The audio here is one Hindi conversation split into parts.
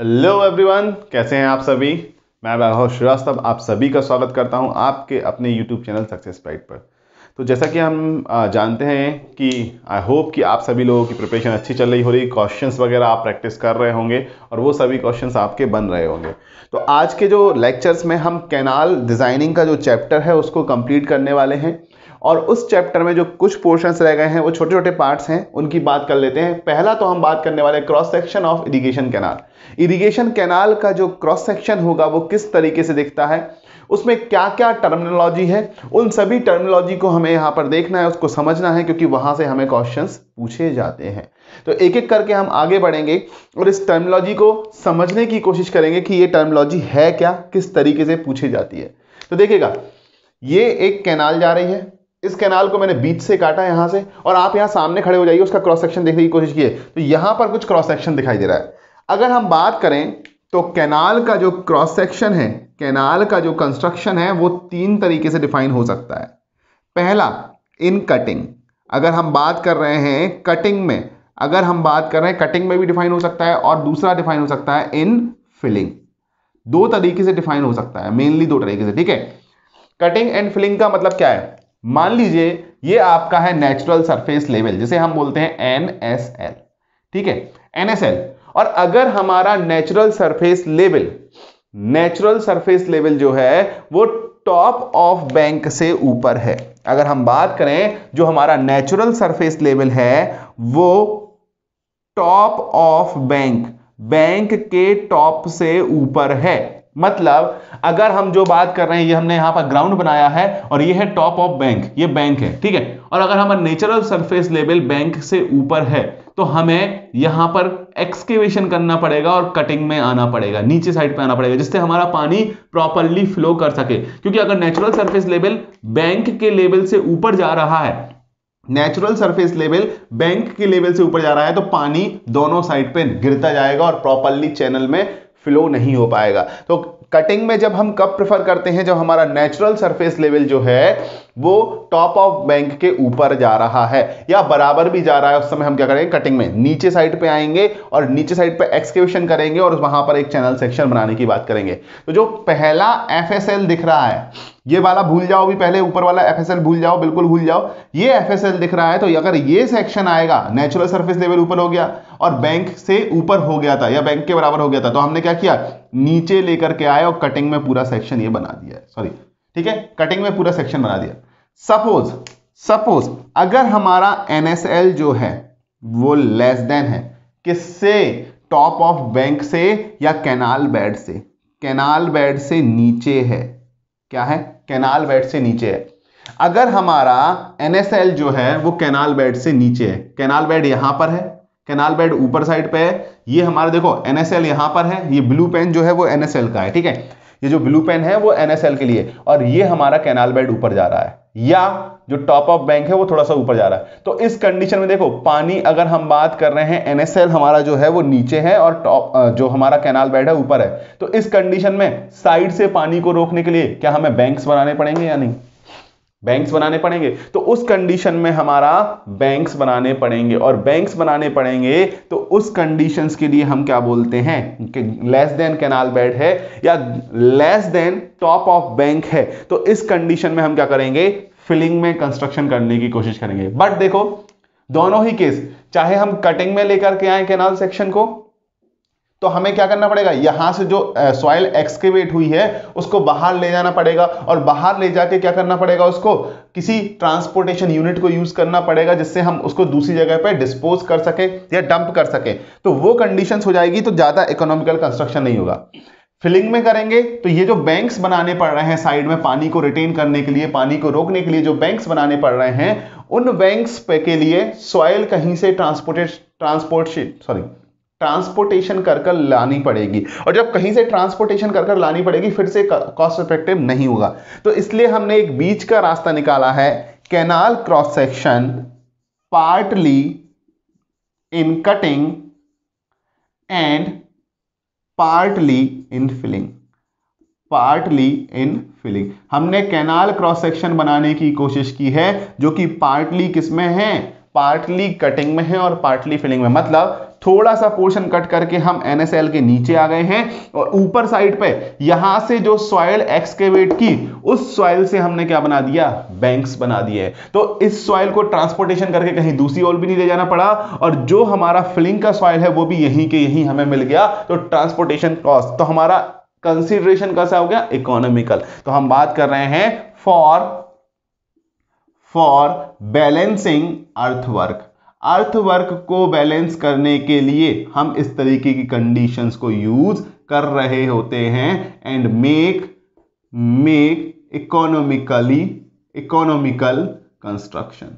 हेलो एवरीवन, कैसे हैं आप सभी। मैं राघव श्रीवास्तव आप सभी का स्वागत करता हूं आपके अपने YouTube चैनल सक्सेस प्राइड पर। तो जैसा कि हम जानते हैं कि आई होप कि आप सभी लोगों की प्रिपरेशन अच्छी चल रही हो रही, क्वेश्चंस वगैरह आप प्रैक्टिस कर रहे होंगे और वो सभी क्वेश्चंस आपके बन रहे होंगे। तो आज के जो लेक्चर्स में हम कैनाल डिज़ाइनिंग का जो चैप्टर है उसको कंप्लीट करने वाले हैं और उस चैप्टर में जो कुछ पोर्शंस रह गए हैं वो छोटे छोटे पार्ट्स हैं, उनकी बात कर लेते हैं। पहला तो हम बात करने वाले cross section of irrigation canal. Irrigation canal का जो क्रॉस सेक्शन होगा वो किस तरीके से दिखता है, उसमें क्या क्या टर्मिनोलॉजी है, उन सभी टर्मिनोलॉजी को हमें यहाँ पर देखना है, उसको समझना है, क्योंकि वहाँ से हमें क्वेश्चंस पूछे जाते हैं। तो एक एक करके हम आगे बढ़ेंगे और इस टर्मिनोलॉजी को समझने की कोशिश करेंगे कि ये टर्मिनोलॉजी है क्या, किस तरीके से पूछी जाती है। तो देखिएगा, ये एक कैनाल जा रही है, इस कैनाल को मैंने बीच से काटा यहाँ से, और आप यहाँ सामने खड़े हो जाइए, उसका क्रॉस सेक्शन देखने की कोशिश किए तो यहाँ पर कुछ क्रॉस सेक्शन दिखाई दे रहा है। अगर हम बात करें तो कैनाल का जो क्रॉस सेक्शन है, कैनाल का जो कंस्ट्रक्शन है, वो तीन तरीके से डिफाइन हो सकता है। पहला, इन कटिंग। अगर हम बात कर रहे हैं कटिंग में, अगर हम बात कर रहे हैं कटिंग में भी डिफाइन हो सकता है, और दूसरा डिफाइन हो सकता है इन फिलिंग। दो तरीके से डिफाइन हो सकता है, मेनली दो तरीके से, ठीक है। कटिंग एंड फिलिंग का मतलब क्या है, मान लीजिए ये आपका है नेचुरल सरफेस लेवल, जिसे हम बोलते हैं NSL, ठीक है, NSL। और अगर हमारा नेचुरल सरफेस लेवल जो है वो टॉप ऑफ बैंक से ऊपर है। अगर हम बात करें जो हमारा नेचुरल सरफेस लेवल है वो टॉप ऑफ बैंक के टॉप से ऊपर है। मतलब अगर हम जो बात कर रहे हैं, ये हमने यहाँ पर ग्राउंड बनाया है और ये है टॉप ऑफ बैंक, ये बैंक है, ठीक है। और अगर हमारा नेचुरल सरफेस लेवल बैंक से ऊपर है तो हमें यहाँ पर एक्सकेवेशन करना पड़ेगा और कटिंग में आना पड़ेगा, नीचे साइड पे आना पड़ेगा, जिससे हमारा पानी प्रॉपरली फ्लो कर सके। क्योंकि अगर नेचुरल सरफेस लेवल बैंक के लेवल से ऊपर जा रहा है, नेचुरल सरफेस लेवल बैंक के लेवल से ऊपर जा रहा है, तो पानी दोनों साइड पे गिरता जाएगा और प्रॉपरली चैनल में फ्लो नहीं हो पाएगा। तो कटिंग में जब हम कब प्रेफर करते हैं, जब हमारा नेचुरल सरफेस लेवल जो है वो टॉप ऑफ बैंक के ऊपर जा रहा है या बराबर भी जा रहा है, उस समय हम क्या करेंगे, कटिंग में नीचे साइड पे आएंगे और नीचे साइड पे एक्सकेवेशन करेंगे और वहां पर एक चैनल सेक्शन बनाने की बात करेंगे। तो जो पहला FSL दिख रहा है, ये वाला भूल जाओ, अभी पहले ऊपर वाला FSL भूल जाओ, बिल्कुल भूल जाओ, ये FSL दिख रहा है। तो अगर ये सेक्शन आएगा, नेचुरल सरफेस लेवल ऊपर हो गया और बैंक से ऊपर हो गया था या बैंक के बराबर हो गया था, तो हमने क्या किया, नीचे लेकर के आए और कटिंग में पूरा सेक्शन ये बना दिया, सॉरी, ठीक है, कटिंग में पूरा सेक्शन बना दिया। सपोज अगर हमारा NSL जो है वो लेस देन है, किससे, टॉप ऑफ बैंक से या कैनाल बेड से नीचे है। क्या है, कैनाल बेड से नीचे है। अगर हमारा NSL जो है वो कैनाल बेड से नीचे है, कैनाल बेड यहां पर है, कैनाल बेड ऊपर साइड पे है, ये हमारा देखो NSL यहाँ पर है, ये ब्लू पेन जो है वो NSL का है, ठीक है, ये जो ब्लू पेन है वो NSL के लिए, और ये हमारा कैनाल बेड ऊपर जा रहा है या जो टॉप ऑफ बैंक है वो थोड़ा सा ऊपर जा रहा है। तो इस कंडीशन में देखो, पानी अगर हम बात कर रहे हैं, NSL हमारा जो है वो नीचे है और टॉप जो हमारा कैनाल बेड है ऊपर है, तो इस कंडीशन में साइड से पानी को रोकने के लिए क्या हमें बैंक्स बनाने पड़ेंगे या नहीं, बैंक्स बनाने पड़ेंगे। तो उस कंडीशन में हमारा बैंक्स बनाने पड़ेंगे, और बैंक्स बनाने पड़ेंगे तो उस कंडीशंस के लिए हम क्या बोलते हैं कि लेस देन कैनाल बेड है या less than top of bank है। तो इस कंडीशन में हम क्या करेंगे, फिलिंग में कंस्ट्रक्शन करने की कोशिश करेंगे। बट देखो, दोनों ही केस, चाहे हम कटिंग में लेकर के आए कैनाल सेक्शन को, तो हमें क्या करना पड़ेगा, यहां से जो सॉइल एक्सकेवेट हुई है उसको बाहर ले जाना पड़ेगा और बाहर ले जाके क्या करना पड़ेगा, उसको किसी ट्रांसपोर्टेशन यूनिट को यूज करना पड़ेगा जिससे हम उसको दूसरी जगह पे डिस्पोज कर सके या डंप कर सके। तो वो कंडीशंस हो जाएगी, तो ज्यादा इकोनॉमिकल कंस्ट्रक्शन नहीं होगा। फिलिंग में करेंगे तो ये जो बैंक्स बनाने पड़ रहे हैं साइड में, पानी को रिटेन करने के लिए, पानी को रोकने के लिए जो बैंक्स बनाने पड़ रहे हैं, उन बैंक्स पे के लिए सॉइल कहीं से ट्रांसपोर्टेशन कर लानी पड़ेगी, और जब कहीं से ट्रांसपोर्टेशन कर लानी पड़ेगी फिर से कॉस्ट इफेक्टिव नहीं होगा। तो इसलिए हमने एक बीच का रास्ता निकाला है, canal cross section partly in cutting and partly in filling. हमने कैनाल क्रॉस सेक्शन बनाने की कोशिश की है जो कि पार्टली किसमें है, पार्टली कटिंग में है और पार्टली फिलिंग में। मतलब थोड़ा सा पोर्शन कट करके हम NSL के नीचे आ गए हैं और ऊपर साइड पे यहां से जो सॉइल एक्सकेवेट की उस सॉइल से हमने क्या बना दिया, बैंक्स बना दिए। तो इस सॉइल को ट्रांसपोर्टेशन करके कहीं दूसरी ओर भी नहीं ले जाना पड़ा और जो हमारा फिलिंग का सॉइल है वो भी यहीं के यहीं हमें मिल गया। तो ट्रांसपोर्टेशन कॉस्ट, तो हमारा कंसीडरेशन कैसा हो गया, इकोनॉमिकल। तो हम बात कर रहे हैं फॉर बैलेंसिंग अर्थवर्क। अर्थवर्क को बैलेंस करने के लिए हम इस तरीके की कंडीशंस को यूज कर रहे होते हैं। And make economical construction.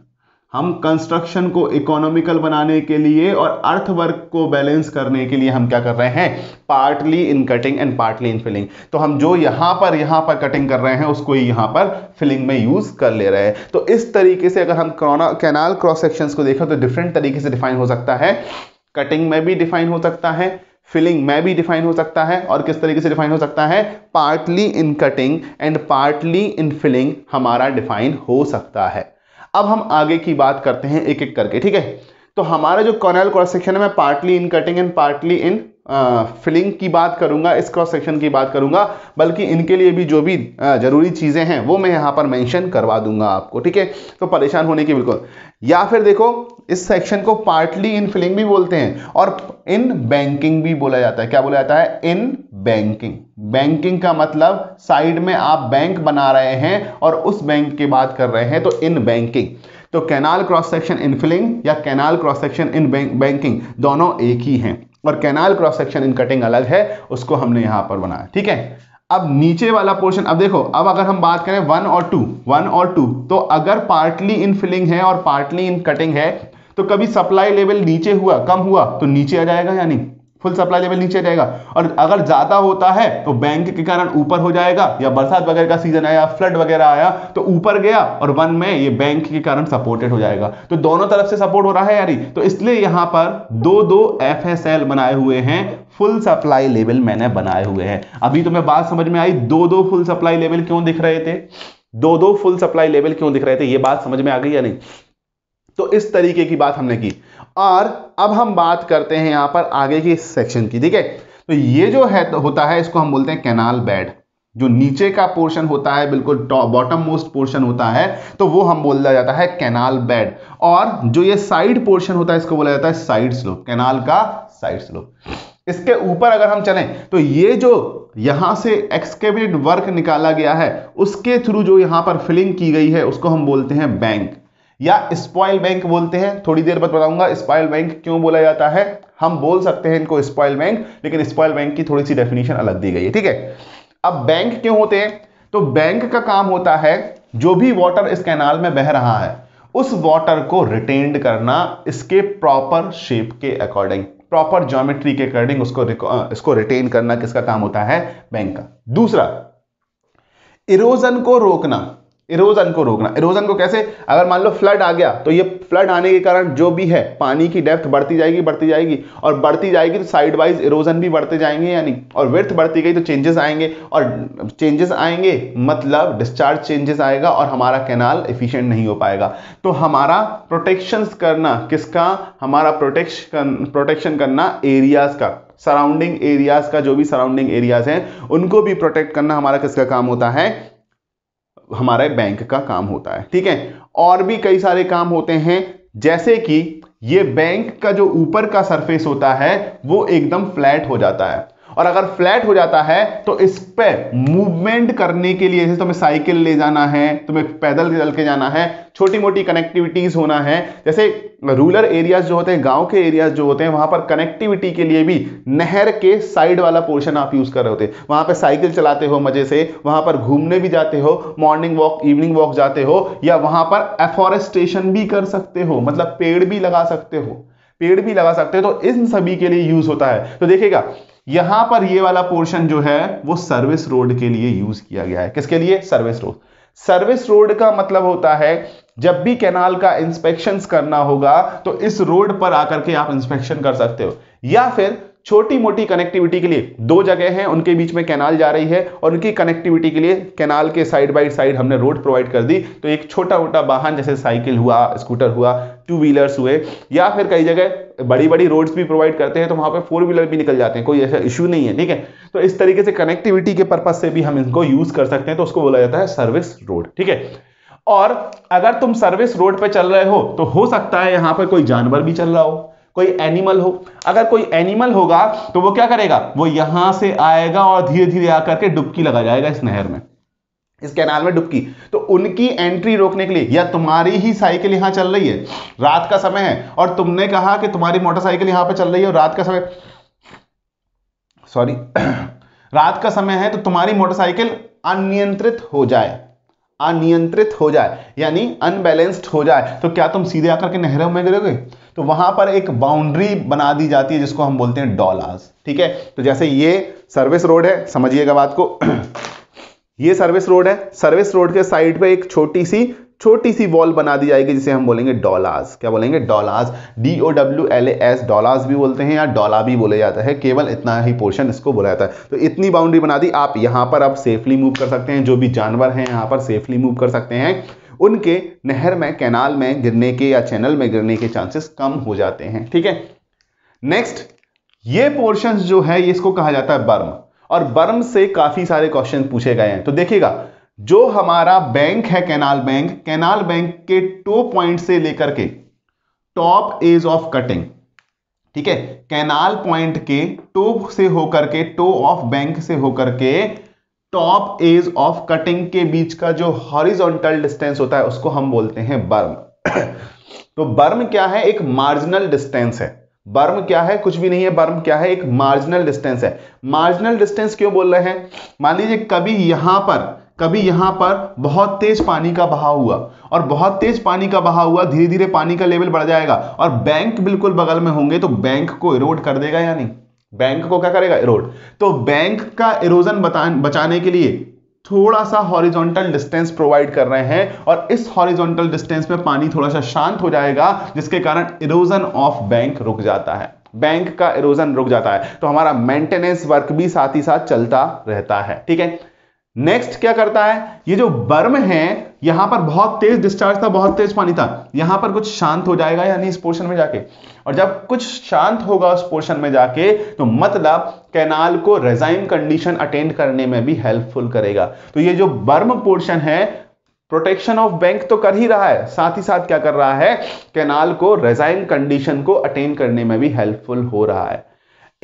हम कंस्ट्रक्शन को इकोनॉमिकल बनाने के लिए और अर्थवर्क को बैलेंस करने के लिए हम क्या कर रहे हैं, partly in cutting and partly in filling. तो हम जो यहां पर कटिंग कर रहे हैं उसको ही यहां पर फिलिंग में यूज कर ले रहे हैं। तो इस तरीके से अगर हम कैनाल क्रॉस सेक्शंस को देखें तो डिफरेंट तरीके से डिफाइन हो सकता है। कटिंग में भी डिफाइन हो सकता है, फिलिंग में भी डिफाइन हो सकता है, और किस तरीके से डिफाइन हो सकता है, partly in cutting and partly in filling हमारा डिफाइन हो सकता है। अब हम आगे की बात करते हैं एक एक करके, ठीक है। तो हमारा जो कॉर्नल क्रॉस सेक्शन है, मैं partly in cutting and partly in filling की बात करूंगा, इस क्रॉस सेक्शन की बात करूंगा, बल्कि इनके लिए भी जो भी जरूरी चीजें हैं वो मैं यहां पर मेंशन करवा दूंगा आपको, ठीक है। तो परेशान होने की बिल्कुल। या फिर देखो, इस सेक्शन को पार्टली इन फिलिंग भी बोलते हैं और इन बैंकिंग भी बोला जाता है। क्या बोला जाता है, इन बैंकिंग। बैंकिंग का मतलब साइड में आप बैंक बना रहे हैं और उस बैंक की बात कर रहे हैं, तो इन बैंकिंग। तो canal cross section in filling या canal cross section in banking दोनों एक ही हैं, और canal cross section in cutting अलग है, उसको हमने यहां पर बनाया, ठीक है। अब नीचे वाला पोर्शन, अब देखो, अब अगर हम बात करें वन और टू, तो अगर पार्टली इन फिलिंग है और पार्टली इन कटिंग है तो कभी सप्लाई लेवल नीचे हुआ, कम हुआ तो नीचे आ जाएगा, यानी फुल सप्लाई लेवल नीचे जाएगा, और अगर ज्यादा होता है तो बैंक के कारण ऊपर हो जाएगा, या बरसात वगैरह का सीजन आया, फ्लड वगैरह आया तो ऊपर गया, और वन में ये बैंक के कारण सपोर्टेड हो जाएगा। तो दोनों तरफ से सपोर्ट हो रहा है यानी, तो इसलिए यहां पर दो FSL बनाए हुए हैं, फुल सप्लाई लेवल मैंने बनाए हुए हैं। अभी तो मैं बात समझ में आई, दो फुल सप्लाई लेवल क्यों दिख रहे थे, दो फुल सप्लाई लेवल क्यों दिख रहे थे, ये बात समझ में आ गई या नहीं। तो इस तरीके की बात हमने की, और अब हम बात करते हैं यहां पर आगे की सेक्शन की, ठीक है। तो ये जो है होता है, इसको हम बोलते हैं कैनाल बेड। जो नीचे का पोर्शन होता है, बिल्कुल बॉटम मोस्ट पोर्शन होता है, तो वो हम बोला जाता है कैनाल बेड, और जो ये साइड पोर्शन होता है इसको बोला जाता है साइड स्लोप, कैनाल का साइड स्लोप। इसके ऊपर अगर हम चलें तो ये जो यहां से एक्सकेवेट वर्क निकाला गया है उसके थ्रू जो यहां पर फिलिंग की गई है उसको हम बोलते हैं बैंक या स्पॉइल बैंक बोलते हैं। थोड़ी देर बाद बताऊंगा स्पॉइल बैंक क्यों बोला जाता है। हम बोल सकते हैं इनको स्पॉइल बैंक, लेकिन स्पॉइल बैंक की थोड़ी सी डेफिनेशन अलग दी गई है, ठीक है। अब बैंक क्यों होते हैं, तो बैंक का काम होता है जो भी वाटर इस कैनाल में बह रहा है उस वाटर को रिटेन्ड करना, इसके प्रॉपर शेप के अकॉर्डिंग, प्रॉपर ज्योमेट्री के अकॉर्डिंग इसको रिटेन करना किसका काम होता है, बैंक का। दूसरा, इरोजन को रोकना। इरोजन को कैसे, अगर मान लो फ्लड आ गया तो ये फ्लड आने के कारण जो भी है पानी की डेप्थ बढ़ती जाएगी और बढ़ती जाएगी तो साइड वाइज इरोजन भी बढ़ते जाएंगे यानी, और विड्थ बढ़ती गई तो चेंजेस आएंगे, और चेंजेस आएंगे मतलब डिस्चार्ज चेंजेस आएगा और हमारा कैनाल एफिशिएंट नहीं हो पाएगा। तो हमारा प्रोटेक्शंस करना किसका, हमारा प्रोटेक्शन करना एरियाज का, सराउंडिंग एरियाज का, जो भी सराउंडिंग एरियाज हैं उनको भी प्रोटेक्ट करना हमारा किसका काम होता है, हमारे बैंक का काम होता है, ठीक है। और भी कई सारे काम होते हैं, जैसे कि ये बैंक का जो ऊपर का सरफेस होता है वो एकदम फ्लैट हो जाता है, और अगर फ्लैट हो जाता है तो इस पे मूवमेंट करने के लिए, जैसे तुम्हें साइकिल ले जाना है, तुम्हें पैदल चल के जाना है, छोटी मोटी कनेक्टिविटीज होना है, जैसे रूरल एरियाज जो होते हैं, गांव के एरियाज जो होते हैं, वहां पर कनेक्टिविटी के लिए भी नहर के साइड वाला पोर्शन आप यूज कर रहे होते हैं, वहां पर साइकिल चलाते हो मजे से, वहां पर घूमने भी जाते हो, मॉर्निंग वॉक इवनिंग वॉक जाते हो, या वहां पर एफॉरेस्टेशन भी कर सकते हो, मतलब पेड़ भी लगा सकते हो। तो इन सभी के लिए यूज होता है। तो देखिएगा यहां पर ये वाला पोर्शन जो है वो सर्विस रोड के लिए यूज किया गया है। किसके लिए, सर्विस रोड। सर्विस रोड का मतलब होता है जब भी कैनाल का इंस्पेक्शंस करना होगा तो इस रोड पर आकर के आप इंस्पेक्शन कर सकते हो, या फिर छोटी मोटी कनेक्टिविटी के लिए दो जगह हैं, उनके बीच में कैनाल जा रही है और उनकी कनेक्टिविटी के लिए कैनाल के साइड बाय साइड हमने रोड प्रोवाइड कर दी। तो एक छोटा मोटा वाहन जैसे साइकिल हुआ, स्कूटर हुआ, टू व्हीलर्स हुए, या फिर कई जगह बड़ी बड़ी रोड्स भी प्रोवाइड करते हैं तो वहां पे फोर व्हीलर भी निकल जाते हैं, कोई ऐसा इश्यू नहीं है। ठीक है, तो इस तरीके से कनेक्टिविटी के पर्पज से भी हम इनको यूज कर सकते हैं, तो उसको बोला जाता है सर्विस रोड। ठीक है, और अगर तुम सर्विस रोड पे चल रहे हो तो हो सकता है यहाँ पर कोई जानवर भी चल रहा हो, कोई एनिमल हो। अगर कोई एनिमल होगा तो वो क्या करेगा, वो यहां से आएगा और धीरे धीरे आकर के डुबकी लगा जाएगा इस नहर में, इस कैनाल में डुबकी। तो उनकी एंट्री रोकने के लिए, या तुम्हारी ही साइकिल यहां चल रही है, रात का समय है और तुमने कहा कि तुम्हारी मोटरसाइकिल यहां पर चल रही है और रात का समय, सॉरी रात का समय है, तो तुम्हारी मोटरसाइकिल अनियंत्रित हो जाए, अनियंत्रित हो जाए यानी अनबैलेंस्ड हो जाए, तो क्या तुम सीधे आकर के नहरों में गिरोगे? तो वहां पर एक बाउंड्री बना दी जाती है जिसको हम बोलते हैं डॉलास। ठीक है, तो जैसे ये सर्विस रोड है, समझिएगा बात को, ये सर्विस रोड है, सर्विस रोड के साइड पे एक छोटी सी वॉल बना दी जाएगी जिसे हम बोलेंगे डॉलास। क्या बोलेंगे? डॉलास, DOWLAS, डॉलास भी बोलते हैं या डॉला भी बोले जाता है, केवल इतना ही पोर्शन इसको बोला जाता है। तो इतनी बाउंड्री बना दी, आप यहाँ पर आप सेफली मूव कर सकते हैं, जो भी जानवर हैं यहाँ पर सेफली मूव कर सकते हैं, उनके नहर में, कैनाल में गिरने के या चैनल में गिरने के चांसेस कम हो जाते हैं। ठीक है, नेक्स्ट ये पोर्शन जो है इसको कहा जाता है बर्म, और बर्म से काफी सारे क्वेश्चन पूछे गए हैं। तो देखिएगा, जो हमारा बैंक है कैनाल बैंक, कैनाल बैंक के टो पॉइंट से लेकर के टॉप एज ऑफ कटिंग, ठीक है, कैनाल पॉइंट के टो से होकर के, टो ऑफ बैंक से होकर के टॉप एज ऑफ कटिंग के बीच का जो हॉरिजॉन्टल डिस्टेंस होता है उसको हम बोलते हैं बर्म। तो बर्म क्या है? एक मार्जिनल डिस्टेंस है। बर्म क्या है? कुछ भी नहीं है। बर्म क्या है? एक मार्जिनल डिस्टेंस है। मार्जिनल डिस्टेंस क्यों बोल रहे हैं? मान लीजिए कभी यहां पर बहुत तेज पानी का बहाव हुआ, और बहुत तेज पानी का बहाव हुआ, धीरे धीरे पानी का लेवल बढ़ जाएगा और बैंक बिल्कुल बगल में होंगे, तो बैंक को इरोड कर देगा या नहीं? बैंक को क्या करेगा? इरोड। तो बैंक का इरोजन बचाने के लिए थोड़ा सा हॉरिजॉन्टल डिस्टेंस प्रोवाइड कर रहे हैं, और इस हॉरिजॉन्टल डिस्टेंस में पानी थोड़ा सा शांत हो जाएगा जिसके कारण इरोजन ऑफ बैंक रुक जाता है, बैंक का इरोजन रुक जाता है। तो हमारा मेंटेनेंस वर्क भी साथ ही साथ चलता रहता है। ठीक है, नेक्स्ट क्या करता है, ये जो बर्म है, यहां पर बहुत तेज डिस्चार्ज था, बहुत तेज पानी था, यहां पर कुछ शांत हो जाएगा यानी इस पोर्शन में जाके, और जब कुछ शांत होगा उस पोर्शन में जाके तो मतलब कैनाल को रेजाइन कंडीशन अटेंड करने में भी हेल्पफुल करेगा। तो ये जो बर्म पोर्शन है, प्रोटेक्शन ऑफ बैंक तो कर ही रहा है, साथ ही साथ क्या कर रहा है, कैनाल को रेजाइन कंडीशन को अटेंड करने में भी हेल्पफुल हो रहा है।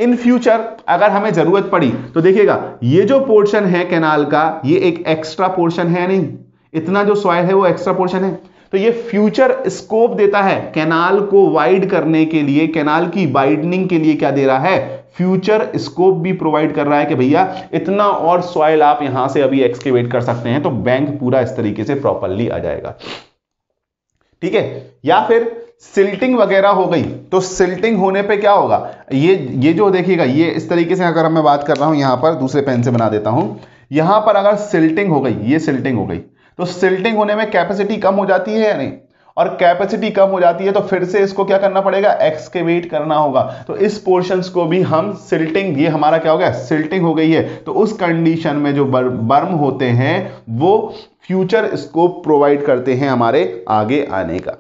इन फ्यूचर अगर हमें जरूरत पड़ी तो देखिएगा, ये जो पोर्शन है कैनाल का, ये एक एक्स्ट्रा पोर्शन है, नहीं इतना जो सॉइल है वो एक्स्ट्रा पोर्शन है, तो ये फ्यूचर स्कोप देता है कैनाल को वाइड करने के लिए, कैनाल की वाइडनिंग के लिए क्या दे रहा है, फ्यूचर स्कोप भी प्रोवाइड कर रहा है कि भैया इतना और सॉइल आप यहां से अभी एक्सकेवेट कर सकते हैं, तो बैंक पूरा इस तरीके से प्रॉपरली आ जाएगा। ठीक है, या फिर सिल्टिंग वगैरह हो गई, तो सिल्टिंग होने पे क्या होगा, ये जो देखिएगा, ये इस तरीके से अगर मैं बात कर रहा हूं, यहां पर दूसरे पेन से बना देता हूं, यहां पर अगर सिल्टिंग हो गई, ये सिल्टिंग हो गई, तो सिल्टिंग होने में कैपेसिटी कम हो जाती है या नहीं, और कैपेसिटी कम हो जाती है तो फिर से इसको क्या करना पड़ेगा, एक्सकेवेट करना होगा। तो इस पोर्शंस को भी हम सिल्टिंग, ये हमारा क्या हो गया, सिल्टिंग हो गई है, तो उस कंडीशन में जो बर्म होते हैं वो फ्यूचर स्कोप प्रोवाइड करते हैं हमारे आगे आने का।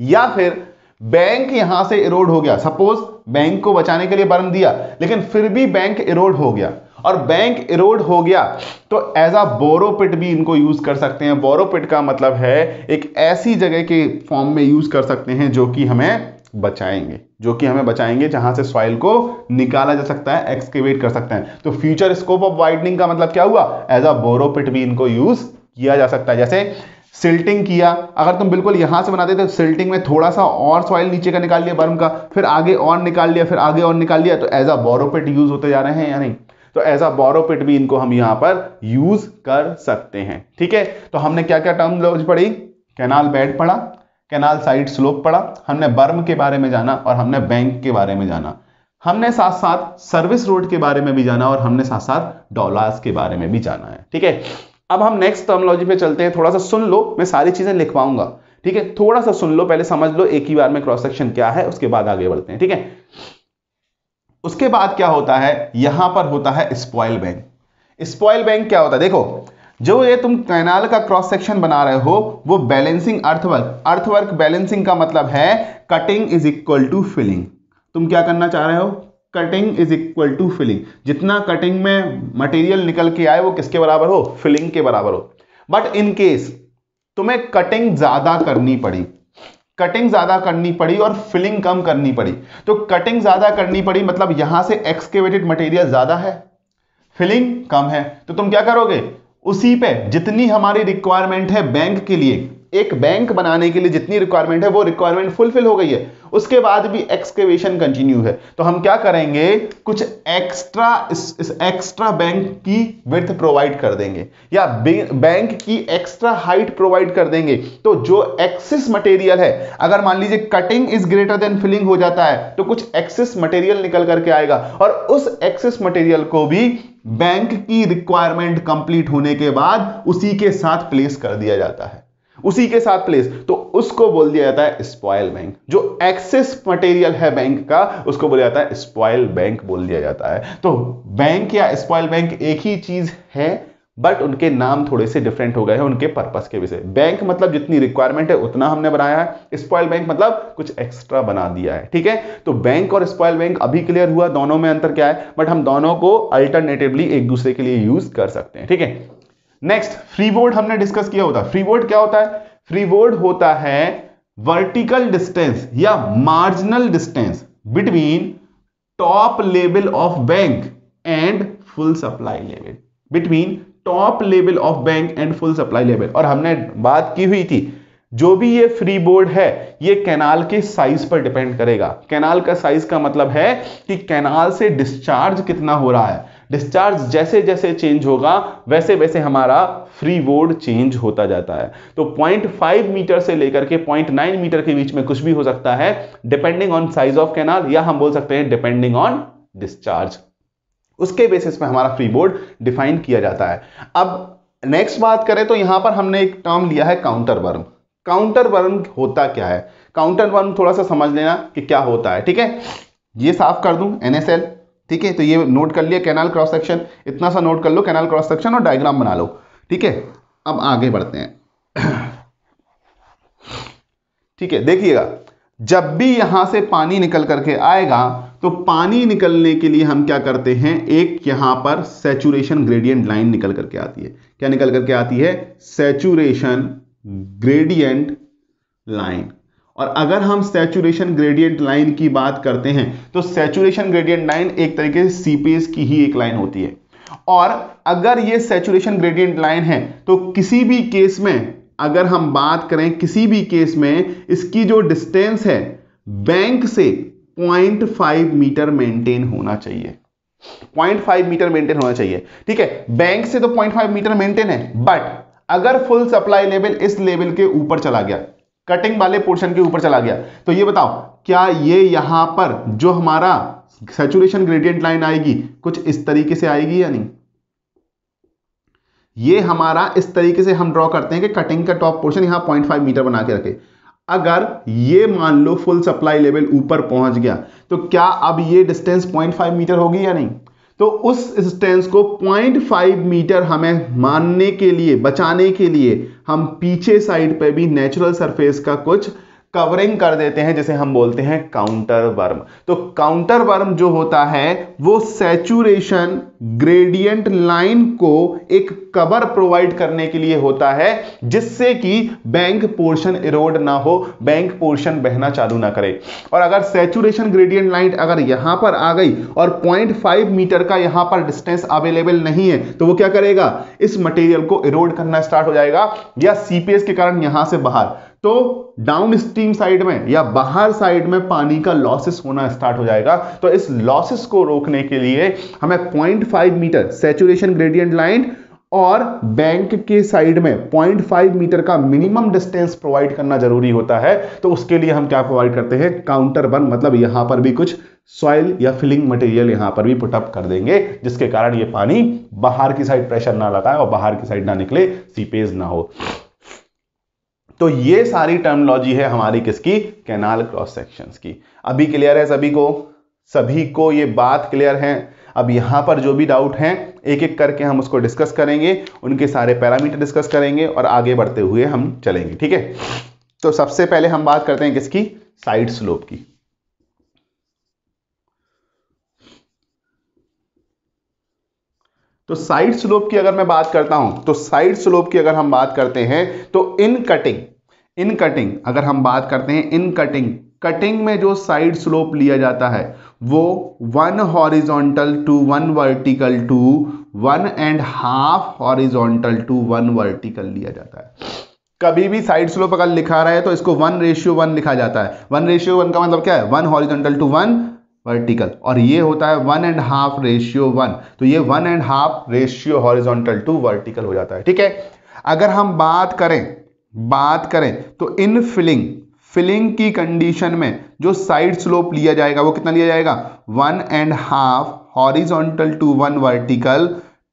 या फिर बैंक यहां से इरोड हो गया, सपोज बैंक को बचाने के लिए बर्म दिया लेकिन फिर भी बैंक इरोड हो गया, और बैंक इरोड हो गया तो एज अ बोरो पिट भी इनको यूज कर सकते हैं। बोरो पिट का मतलब है एक ऐसी जगह के फॉर्म में यूज कर सकते हैं जो कि हमें बचाएंगे, जहां से सॉइल को निकाला जा सकता है, एक्सकेवेट कर सकते हैं। तो फ्यूचर स्कोप ऑफ वाइडनिंग का मतलब क्या हुआ, एज अ बोरो पिट भी इनको यूज किया जा सकता है। जैसे सिल्टिंग किया, अगर तुम बिल्कुल यहां से बनाते तो सिल्टिंग में थोड़ा सा और सॉइल नीचे का निकाल लिया बर्म का, फिर आगे और निकाल लिया, फिर आगे और निकाल लिया, तो as a borrow pit use होते जा रहे हैं या नहीं, तो एज अ बोरो पिट भी इनको हम यहां पर यूज कर सकते हैं। ठीक है, तो हमने क्या क्या टर्म पढ़ी, कैनाल बेड पढ़ा, कैनाल साइड स्लोप पढ़ा, हमने बर्म के बारे में जाना, और हमने बैंक के बारे में जाना, हमने साथ साथ सर्विस रोड के बारे में भी जाना, और हमने साथ साथ डॉलास के बारे में भी जाना है। ठीक है, अब हम नेक्स्ट टर्मिनोलॉजी पे चलते हैं। थोड़ा सा सुन लो, मैं सारी चीजें लिखवाऊंगा, ठीक है, थोड़ा सा सुन लो, पहले समझ लो एक ही बार में क्रॉस सेक्शन क्या है, उसके बाद आगे बढ़ते हैं। ठीक है, उसके बाद क्या होता है, यहां पर होता है स्पॉइल बैंक। स्पॉइल बैंक क्या होता है, देखो जो ये तुम कैनाल का क्रॉस सेक्शन बना रहे हो वो बैलेंसिंग अर्थवर्क, अर्थवर्क बैलेंसिंग का मतलब है cutting is equal to filling. तुम क्या करना चाह रहे हो, cutting is equal to filling, जितना कटिंग में मटेरियल निकल के आए वो किसके बराबर हो, फिलिंग के बराबर हो। बट इन केस तुम्हें कटिंग ज्यादा करनी पड़ी, कटिंग ज्यादा करनी पड़ी और फिलिंग कम करनी पड़ी। तो कटिंग ज्यादा करनी पड़ी मतलब यहां से एक्सकेवेटेड मटेरियल ज्यादा है, फिलिंग कम है। तो तुम क्या करोगे, उसी पे जितनी हमारी रिक्वायरमेंट है बैंक के लिए, एक बैंक बनाने के लिए जितनी रिक्वायरमेंट है वो रिक्वायरमेंट फुलफिल हो गई है, उसके बाद भी एक्सकेवेशन कंटिन्यू है। तो हम क्या करेंगे, कुछ एक्स्ट्रा एक्स्ट्रा बैंक की विड्थ प्रोवाइड कर देंगे या बैंक की एक्स्ट्रा हाइट प्रोवाइड कर देंगे। तो जो एक्सेस मटेरियल है, अगर मान लीजिए cutting is greater than filling हो जाता है तो कुछ एक्सेस मटेरियल निकल करके आएगा और उस एक्सेस मटेरियल को भी बैंक की रिक्वायरमेंट कंप्लीट होने के बाद उसी के साथ प्लेस कर दिया जाता है, उसी के साथ प्लेस। तो उसको बोल दिया जाता है स्पॉइल बैंक। जो एक्सेस मटेरियल है बैंक का उसको बोला जाता है स्पॉइल बैंक बोल दिया जाता है। तो बैंक या स्पॉइल बैंक एक ही चीज है, बट उनके नाम थोड़े से डिफरेंट हो गए हैं उनके पर्पस के विषय। बैंक मतलब जितनी रिक्वायरमेंट है उतना हमने बनाया है, स्पॉइल बैंक मतलब कुछ एक्स्ट्रा बना दिया है। ठीक है, तो बैंक और स्पॉइल बैंक अभी क्लियर हुआ दोनों में अंतर क्या है, बट हम दोनों को अल्टरनेटिवली एक दूसरे के लिए यूज कर सकते हैं। ठीक है, नेक्स्ट फ्रीबोर्ड हमने डिस्कस किया होता है। फ्रीबोर्ड क्या होता है, फ्रीबोर्ड होता है वर्टिकल डिस्टेंस या marginal distance between top level of bank and full supply level, between top level of bank and full supply level. और हमने बात की हुई थी जो भी ये फ्री बोर्ड है ये कैनाल के साइज पर डिपेंड करेगा। कैनाल का साइज का मतलब है कि कैनाल से डिस्चार्ज कितना हो रहा है, डिस्चार्ज जैसे जैसे चेंज होगा वैसे वैसे हमारा फ्री बोर्ड चेंज होता जाता है। तो 0.5 मीटर से लेकर के 0.9 मीटर के बीच में कुछ भी हो सकता है, depending on size of canal, या हम बोल सकते हैं डिपेंडिंग ऑन डिस्चार्ज। उसके बेसिस पे हमारा फ्री बोर्ड डिफाइन किया जाता है। अब नेक्स्ट बात करें तो यहां पर हमने एक टर्म लिया है काउंटर वर्म। काउंटर वर्म होता क्या है, काउंटर वर्म थोड़ा सा समझ लेना कि क्या होता है। ठीक है, ये साफ कर दूं, NSL। ठीक है, तो ये नोट कर लिया, कैनाल क्रॉस सेक्शन, इतना सा नोट कर लो कैनाल क्रॉस सेक्शन और डायग्राम बना लो। ठीक है, अब आगे बढ़ते हैं। ठीक है, देखिएगा जब भी यहां से पानी निकल करके आएगा तो पानी निकलने के लिए हम क्या करते हैं, एक यहां पर सैचुरेशन ग्रेडियंट लाइन निकल करके आती है। क्या निकल करके आती है, सैचुरेशन ग्रेडियंट लाइन। और अगर हम सैचुरेशन ग्रेडियंट लाइन की बात करते हैं तो सैचुरेशन ग्रेडियंट लाइन एक तरीके से सीपेज की ही एक लाइन होती है। और अगर ये सैचुरेशन ग्रेडियंट लाइन है तो किसी भी केस में, अगर हम बात करें किसी भी केस में, इसकी जो डिस्टेंस है बैंक से 0.5 मीटर मेंटेन होना चाहिए, 0.5 मीटर मेंटेन होना चाहिए। ठीक है, बैंक से तो 0.5 मीटर मेंटेन है, बट अगर फुल सप्लाई लेवल इस लेवल के ऊपर चला गया, कटिंग वाले पोर्शन के ऊपर चला गया, तो ये बताओ क्या ये यहां पर जो हमारा सैचुरेशन ग्रेडियंट लाइन आएगी कुछ इस तरीके से आएगी या नहीं। ये हमारा इस तरीके से हम ड्रॉ करते हैं कि कटिंग का टॉप पोर्शन यहां 0.5 मीटर बना के रखे। अगर ये मान लो फुल सप्लाई लेवल ऊपर पहुंच गया तो क्या अब ये डिस्टेंस 0.5 मीटर होगी या नहीं। तो उस डिस्टेंस को 0.5 मीटर हमें मानने के लिए, बचाने के लिए हम पीछे साइड पे भी नेचुरल सरफेस का कुछ कवरिंग कर देते हैं, जिसे हम बोलते हैं काउंटर वर्म। तो काउंटर वर्म जो होता है वो सैचुरेशन ग्रेडियंट लाइन को एक कवर प्रोवाइड करने के लिए होता है, जिससे कि बैंक पोर्शन इरोड ना हो, बैंक पोर्शन बहना चालू ना करे। और अगर सैचुरेशन ग्रेडियंट लाइन अगर यहां पर आ गई और 0.5 मीटर का यहां पर डिस्टेंस अवेलेबल नहीं है तो वो क्या करेगा, इस मटेरियल को इरोड करना स्टार्ट हो जाएगा या सीपेज के कारण यहां से बाहर, तो डाउन स्ट्रीम साइड में या बाहर साइड में पानी का लॉसेस होना स्टार्ट हो जाएगा। तो इस लॉसेस को रोकने के लिए हमें 0.5 मीटर सैचुरेशन ग्रेडियंट लाइन और बैंक के साइड में 0.5 मीटर का मिनिमम डिस्टेंस प्रोवाइड करना जरूरी होता है। तो उसके लिए हम क्या प्रोवाइड करते हैं, काउंटर वर्म, मतलब यहां पर भी कुछ सॉइल या फिलिंग मटेरियल यहां पर भी पुटअप कर देंगे, जिसके कारण ये पानी बाहर की साइड प्रेशर ना लगाए और बाहर की साइड ना निकले, सीपेज ना हो। तो ये सारी टर्मिनोलॉजी है हमारी किसकी, कैनाल क्रॉस सेक्शंस की। अभी क्लियर है सभी को, सभी को ये बात क्लियर है। अब यहाँ पर जो भी डाउट हैं एक एक करके हम उसको डिस्कस करेंगे, उनके सारे पैरामीटर डिस्कस करेंगे और आगे बढ़ते हुए हम चलेंगे, ठीक है। तो सबसे पहले हम बात करते हैं किसकी, साइड स्लोप की। तो साइड स्लोप की अगर मैं बात करता हूं, तो साइड स्लोप की अगर हम बात करते हैं तो इन कटिंग अगर हम बात करते हैं, इन कटिंग में जो साइड स्लोप लिया जाता है वो 1 horizontal to 1 vertical to 1.5 horizontal to 1 vertical लिया जाता है। कभी भी साइड स्लोप अगर लिखा रहा है तो इसको 1:1 लिखा जाता है। 1:1 का मतलब क्या है, 1 हॉरिजॉन्टल टू 1 वर्टिकल, और ये होता है 1.5:1, तो ये 1.5:1 हॉरिजॉन्टल टू वर्टिकल हो जाता है, ठीक है। अगर हम बात करें तो इन फिलिंग की कंडीशन में जो साइड स्लोप लिया जाएगा वो कितना लिया जाएगा, 1.5 horizontal to 1 vertical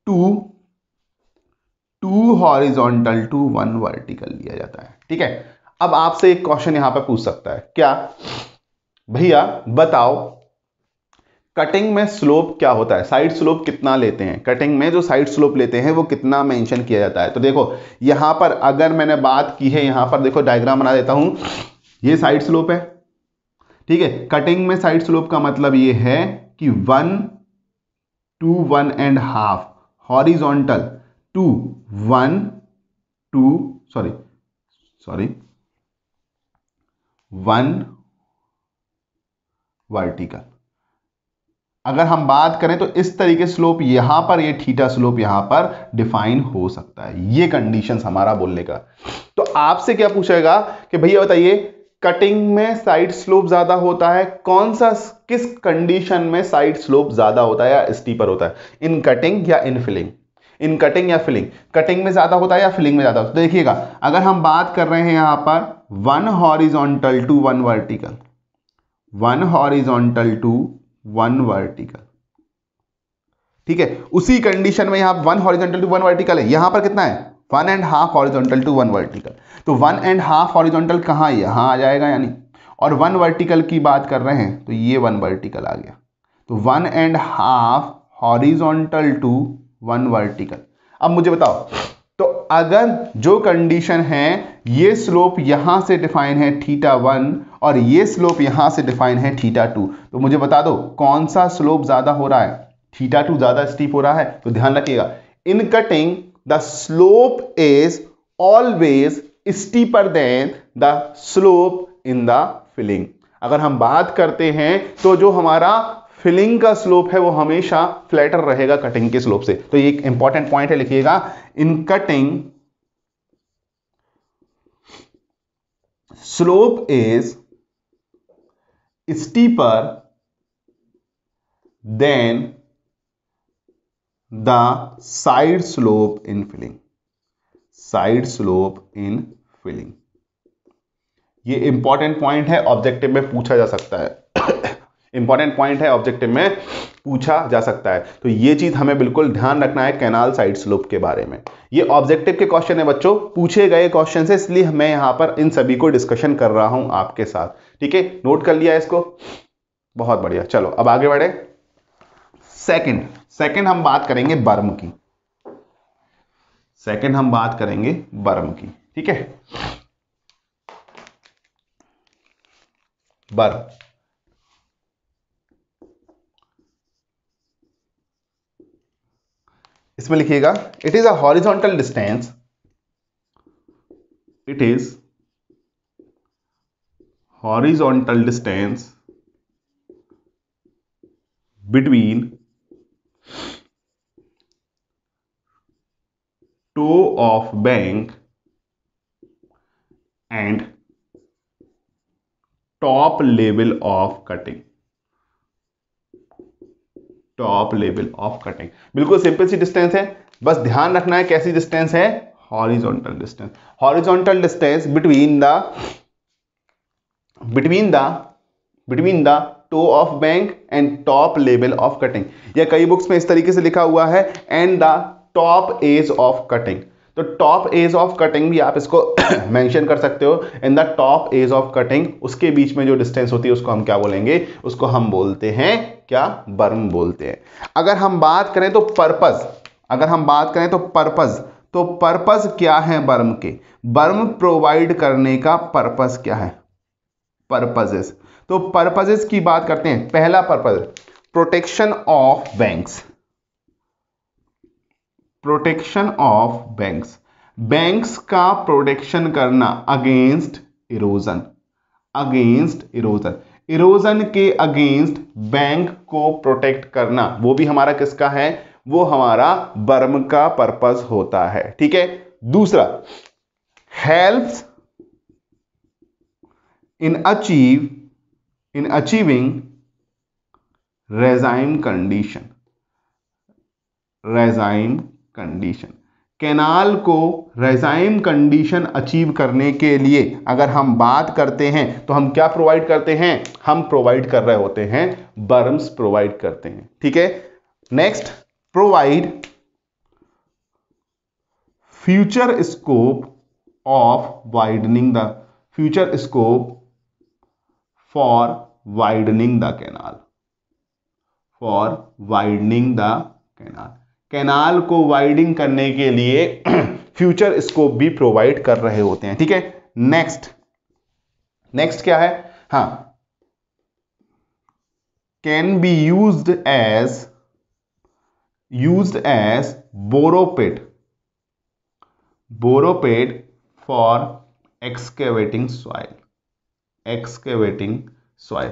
to 2 horizontal to 1 vertical लिया जाता है, ठीक है। अब आपसे एक क्वेश्चन यहां पर पूछ सकता है, क्या भैया बताओ कटिंग में स्लोप क्या होता है, साइड स्लोप कितना लेते हैं, कटिंग में जो साइड स्लोप लेते हैं वो कितना मेंशन किया जाता है। तो देखो यहां पर अगर मैंने बात की है, यहां पर देखो डायग्राम बना देता हूं, ये साइड स्लोप है, ठीक है। कटिंग में साइड स्लोप का मतलब ये है कि 1 वर्टिकल। अगर हम बात करें तो इस तरीके स्लोप यहां पर, ये थीटा स्लोप यहां पर डिफाइन हो सकता है। ये कंडीशंस हमारा बोलने का। तो आपसे क्या पूछेगा कि भैया बताइए कटिंग में साइड स्लोप ज्यादा होता है, कौन सा किस कंडीशन में साइड स्लोप ज्यादा होता है या स्टीपर होता है, इन कटिंग या इन फिलिंग, इन कटिंग या फिलिंग, कटिंग में ज्यादा होता है या फिलिंग में ज्यादा होता है। तो देखिएगा अगर हम बात कर रहे हैं यहां पर 1 horizontal to 1 vertical, 1 horizontal to 1 vertical, ठीक है। उसी कंडीशन में यहां 1 हॉरिजॉन्टल टू 1 वर्टिकल है, यहां पर कितना है 1.5 हॉरिजॉन्टल टू 1 वर्टिकल। तो 1.5 हॉरिजॉन्टल कहां है, यहां आ जाएगा यानी, और 1 वर्टिकल की बात कर रहे हैं तो ये 1 वर्टिकल आ गया। तो 1.5 हॉरिजॉन्टल टू 1 वर्टिकल। अब मुझे बताओ, तो अगर जो कंडीशन है ये स्लोप यहां से डिफाइन है थीटा 1 और ये स्लोप यहां से डिफाइन है थीटा 2, तो मुझे बता दो कौन सा स्लोप ज्यादा हो रहा है, थीटा 2 ज्यादा स्टीप हो रहा है। तो ध्यान रखिएगा in cutting the slope is always steeper than the slope in the filling. अगर हम बात करते हैं तो जो हमारा फिलिंग का स्लोप है वो हमेशा फ्लैटर रहेगा कटिंग के स्लोप से। तो ये एक इंपॉर्टेंट पॉइंट है, लिखिएगा in cutting slope is steeper than the side slope in filling, side slope in filling. ये इंपॉर्टेंट पॉइंट है, ऑब्जेक्टिव में पूछा जा सकता है, इंपॉर्टेंट पॉइंट है, ऑब्जेक्टिव में पूछा जा सकता है। तो ये चीज हमें बिल्कुल ध्यान रखना है कैनाल साइड स्लोप के बारे में। ये ऑब्जेक्टिव के क्वेश्चन है बच्चों, पूछे गए क्वेश्चन है, इसलिए मैं यहां पर इन सभी को डिस्कशन कर रहा हूं आपके साथ, ठीक है। नोट कर लिया इसको, बहुत बढ़िया। चलो अब आगे बढ़े, सेकंड हम बात करेंगे बर्म की, सेकंड हम बात करेंगे बर्म की, ठीक है। बर्म, इसमें लिखिएगा it is a horizontal distance, it is horizontal distance between toe of bank and top level of cutting, top level of cutting. बिल्कुल सिंपल सी डिस्टेंस है, बस ध्यान रखना है कैसी डिस्टेंस है, horizontal distance. Horizontal distance between the toe of bank and top level of cutting, या कई बुक्स में इस तरीके से लिखा हुआ है and the top edge of cutting. तो टॉप एज ऑफ कटिंग भी आप इसको मेंशन कर सकते हो, in the top edge of cutting, उसके बीच में जो डिस्टेंस होती है उसको हम क्या बोलेंगे, उसको हम बोलते हैं क्या, बर्म बोलते हैं। अगर हम बात करें तो पर्पस, अगर हम बात करें तो पर्पस, तो पर्पस क्या है बर्म के, बर्म प्रोवाइड करने का पर्पस क्या है, पर्पसेस। तो पर्पसेस की बात करते हैं। पहला purpose protection of banks, protection of banks, banks का प्रोटेक्शन करना against erosion, against erosion, erosion के अगेंस्ट बैंक को प्रोटेक्ट करना, वो भी हमारा किसका है, वो हमारा बर्म का पर्पस होता है, ठीक है। दूसरा helps in achieving regime condition, regime condition, canal को रेजाइम कंडीशन अचीव करने के लिए अगर हम बात करते हैं तो हम क्या प्रोवाइड करते हैं, हम प्रोवाइड कर रहे होते हैं बर्म्स प्रोवाइड करते हैं, ठीक है। Next provide future scope of widening the, future scope for widening the canal, for widening the canal, canal को वाइडिंग करने के लिए फ्यूचर स्कोप भी प्रोवाइड कर रहे होते हैं, ठीक है। नेक्स्ट, नेक्स्ट क्या है, हाँ, can be used as, used as borrow pit, borrow pit for excavating soil, excavating soil,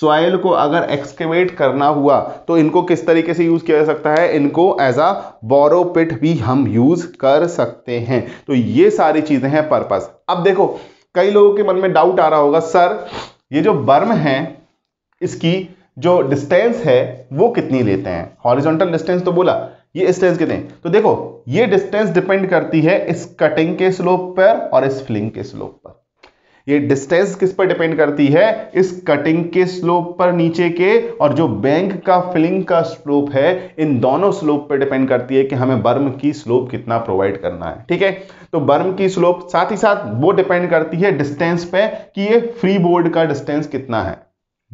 soil को अगर एक्सकेवेट करना हुआ तो इनको किस तरीके से यूज किया जा सकता है, इनको एज अ बोरो पिट भी हम यूज कर सकते हैं। तो ये सारी चीजें हैं पर्पस। अब देखो कई लोगों के मन में डाउट आ रहा होगा, सर ये जो बर्म है इसकी जो डिस्टेंस है वो कितनी लेते हैं, हॉरिजॉन्टल डिस्टेंस तो बोला, ये डिस्टेंस कितने, तो देखो ये डिस्टेंस डिपेंड करती है इस कटिंग के स्लोप पर और इस फ्लिंग के स्लोप पर। ये डिस्टेंस किस पर डिपेंड करती है, इस कटिंग के स्लोप पर नीचे के, और जो बैंक का फिलिंग का स्लोप है, इन दोनों स्लोप पर डिपेंड करती है कि हमें बर्म की स्लोप कितना प्रोवाइड करना है, ठीक है। तो बर्म की स्लोप साथ ही साथ वो डिपेंड करती है डिस्टेंस पे कि ये फ्री बोर्ड का डिस्टेंस कितना है,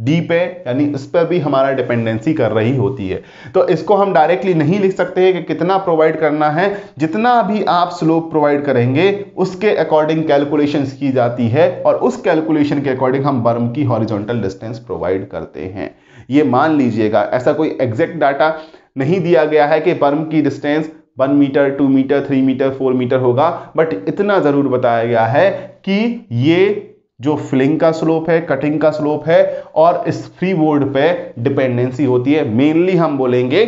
डी पे, यानी इस पर भी हमारा डिपेंडेंसी कर रही होती है। तो इसको हम डायरेक्टली नहीं लिख सकते हैं कि कितना प्रोवाइड करना है, जितना भी आप स्लोप प्रोवाइड करेंगे उसके अकॉर्डिंग कैलकुलेशंस की जाती है और उस कैलकुलेशन के अकॉर्डिंग हम बर्म की हॉरिजॉन्टल डिस्टेंस प्रोवाइड करते हैं। ये मान लीजिएगा, ऐसा कोई एग्जैक्ट डाटा नहीं दिया गया है कि बर्म की distance 1 meter, 2 meter, 3 meter, 4 meter होगा, बट इतना ज़रूर बताया गया है कि ये जो फ्लिंग का स्लोप है, कटिंग का स्लोप है, और इस फ्री बोर्ड पे डिपेंडेंसी होती है। मेनली हम बोलेंगे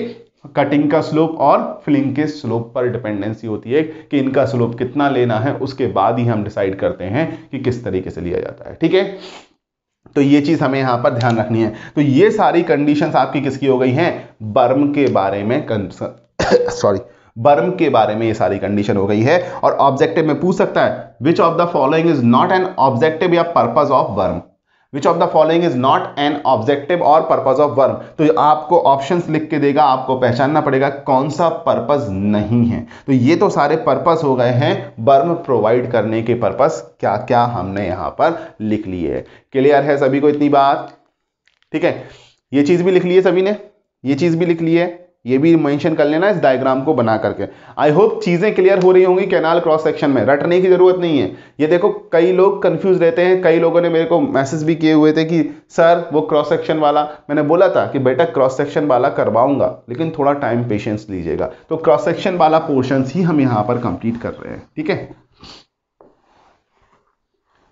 कटिंग का स्लोप और फ्लिंग के स्लोप पर डिपेंडेंसी होती है कि इनका स्लोप कितना लेना है, उसके बाद ही हम डिसाइड करते हैं कि किस तरीके से लिया जाता है, ठीक है। तो ये चीज हमें यहां पर ध्यान रखनी है। तो ये सारी कंडीशंस आपकी किसकी हो गई हैं, बर्म के बारे में, सॉरी बर्म के बारे में ये सारी कंडीशन हो गई है। और ऑब्जेक्टिव में पूछ सकता है which of the following is not an objective या purpose of berm, which of the following is not an objective और पर्पस ऑफ बर्म। तो आपको ऑप्शंस लिख के देगा, आपको पहचानना पड़ेगा कौन सा पर्पस नहीं है। तो ये तो सारे पर्पस हो गए हैं, बर्म प्रोवाइड करने के पर्पस क्या क्या हमने यहां पर लिख लिए है। क्लियर है सभी को इतनी बात, ठीक है। ये चीज भी लिख ली है सभी ने, ये चीज भी लिख ली है, ये भी मेंशन कर लेना इस डायग्राम को बना करके। आई होप चीजें क्लियर हो रही होंगी, कैनाल क्रॉस सेक्शन में रटने की जरूरत नहीं है। ये देखो कई लोग कंफ्यूज रहते हैं, कई लोगों ने मेरे को मैसेज भी किए हुए थे कि सर वो क्रॉस सेक्शन वाला, मैंने बोला था कि बेटा क्रॉस सेक्शन वाला करवाऊंगा लेकिन थोड़ा टाइम पेशेंस लीजिएगा। तो क्रॉस सेक्शन वाला पोर्शन ही हम यहाँ पर कंप्लीट कर रहे हैं, ठीक है।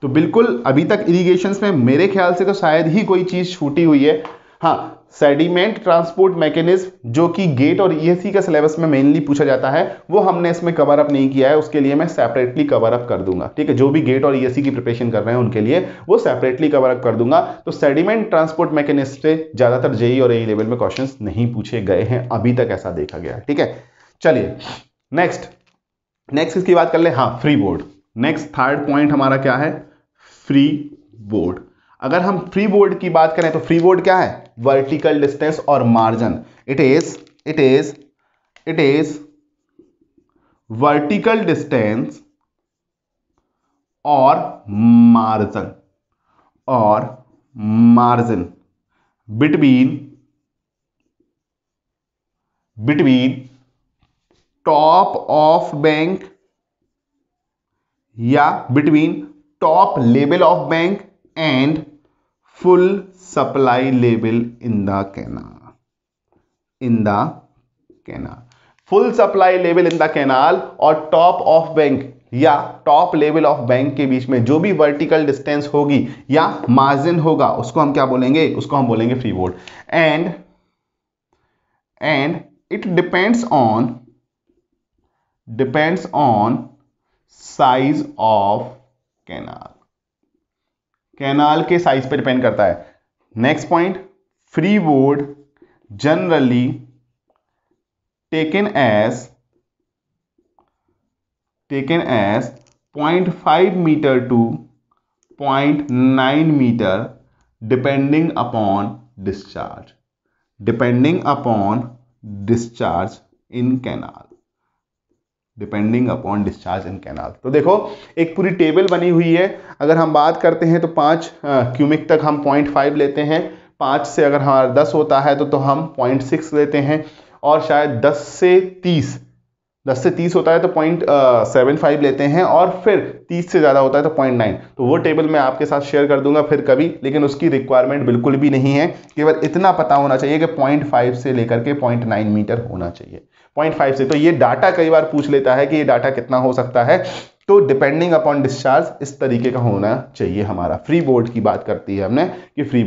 तो बिल्कुल अभी तक इरीगेशन में मेरे ख्याल से तो शायद ही कोई चीज छूटी हुई है। हाँ, सेडिमेंट ट्रांसपोर्ट मैकेनिज्म जो कि गेट और ईएससी का सिलेबस में मेनली पूछा जाता है, वो हमने इसमें कवर अप नहीं किया है, उसके लिए मैं सेपरेटली कवर अप कर दूंगा, ठीक है। जो भी गेट और ईएससी की प्रिपरेशन कर रहे हैं उनके लिए वो सेपरेटली कवर अप कर दूंगा। तो सेडिमेंट ट्रांसपोर्ट मैकेनिज्म से ज्यादातर जेईई और ए लेवल में क्वेश्चन नहीं पूछे गए हैं अभी तक, ऐसा देखा गया, ठीक है। चलिए नेक्स्ट, नेक्स्ट इसकी बात कर ले, हाँ free board. Next third point हमारा क्या है, फ्री बोर्ड। अगर हम फ्री बोर्ड की बात करें तो फ्री बोर्ड क्या है, वर्टिकल डिस्टेंस और margin. It is vertical distance और margin between top of bank या between top level of bank and full supply level in the canal full supply level in the canal और टॉप ऑफ बैंक या टॉप लेवल ऑफ बैंक के बीच में जो भी वर्टिकल डिस्टेंस होगी या मार्जिन होगा उसको हम क्या बोलेंगे, उसको हम बोलेंगे freeboard. And it depends on size of canal के साइज पे डिपेंड करता है। Next point, freeboard generally taken as 0.5 meter to 0.9 meter depending upon discharge in canal। तो देखो एक पूरी टेबल बनी हुई है। अगर हम बात करते हैं तो 5 क्यूमिक तक हम 0.5 लेते हैं, 5 से अगर हमारा 10 होता है तो हम 0.6 लेते हैं, और शायद 10 से 30 होता है तो 0.75 लेते हैं, और फिर 30 से ज़्यादा होता है तो 0.9। तो वो टेबल मैं आपके साथ शेयर कर दूंगा फिर कभी, लेकिन उसकी रिक्वायरमेंट बिल्कुल भी नहीं है। केवल इतना पता होना चाहिए कि 0.5 से लेकर के 0.9 मीटर होना चाहिए, 0.5 से। तो ये डाटा कई बार पूछ लेता है कि ये डाटा कितना हो सकता है, तो डिपेंडिंग अपॉन डिस्चार्ज इस तरीके का होना चाहिए। हमारा फ्री बोर्ड की बात करती है हमने कि फ्री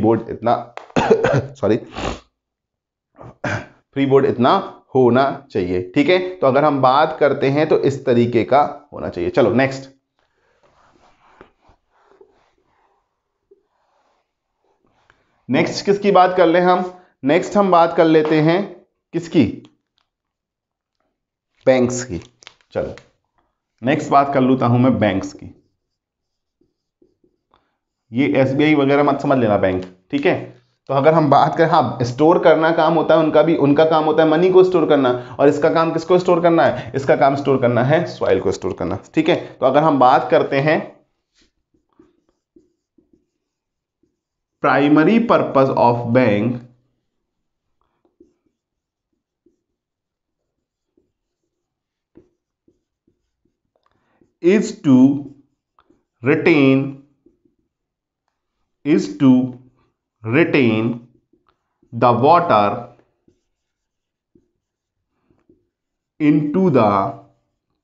बोर्ड इतना होना चाहिए, ठीक है। तो अगर हम बात करते हैं तो इस तरीके का होना चाहिए। चलो नेक्स्ट, किसकी बात कर ले हम? नेक्स्ट हम बात कर लेते हैं किसकी? बैंक्स की। चलो नेक्स्ट बात कर लूता हूं मैं बैंक्स की। ये एसबीआई वगैरह मत समझ लेना बैंक, ठीक है। तो अगर हम बात करें, हाँ, स्टोर करना काम होता है उनका भी, उनका काम होता है मनी को स्टोर करना, और इसका काम किसको स्टोर करना है? इसका काम स्टोर करना है सॉइल को स्टोर करना, ठीक है। तो अगर हम बात करते हैं primary purpose of bank, is to retain the water into the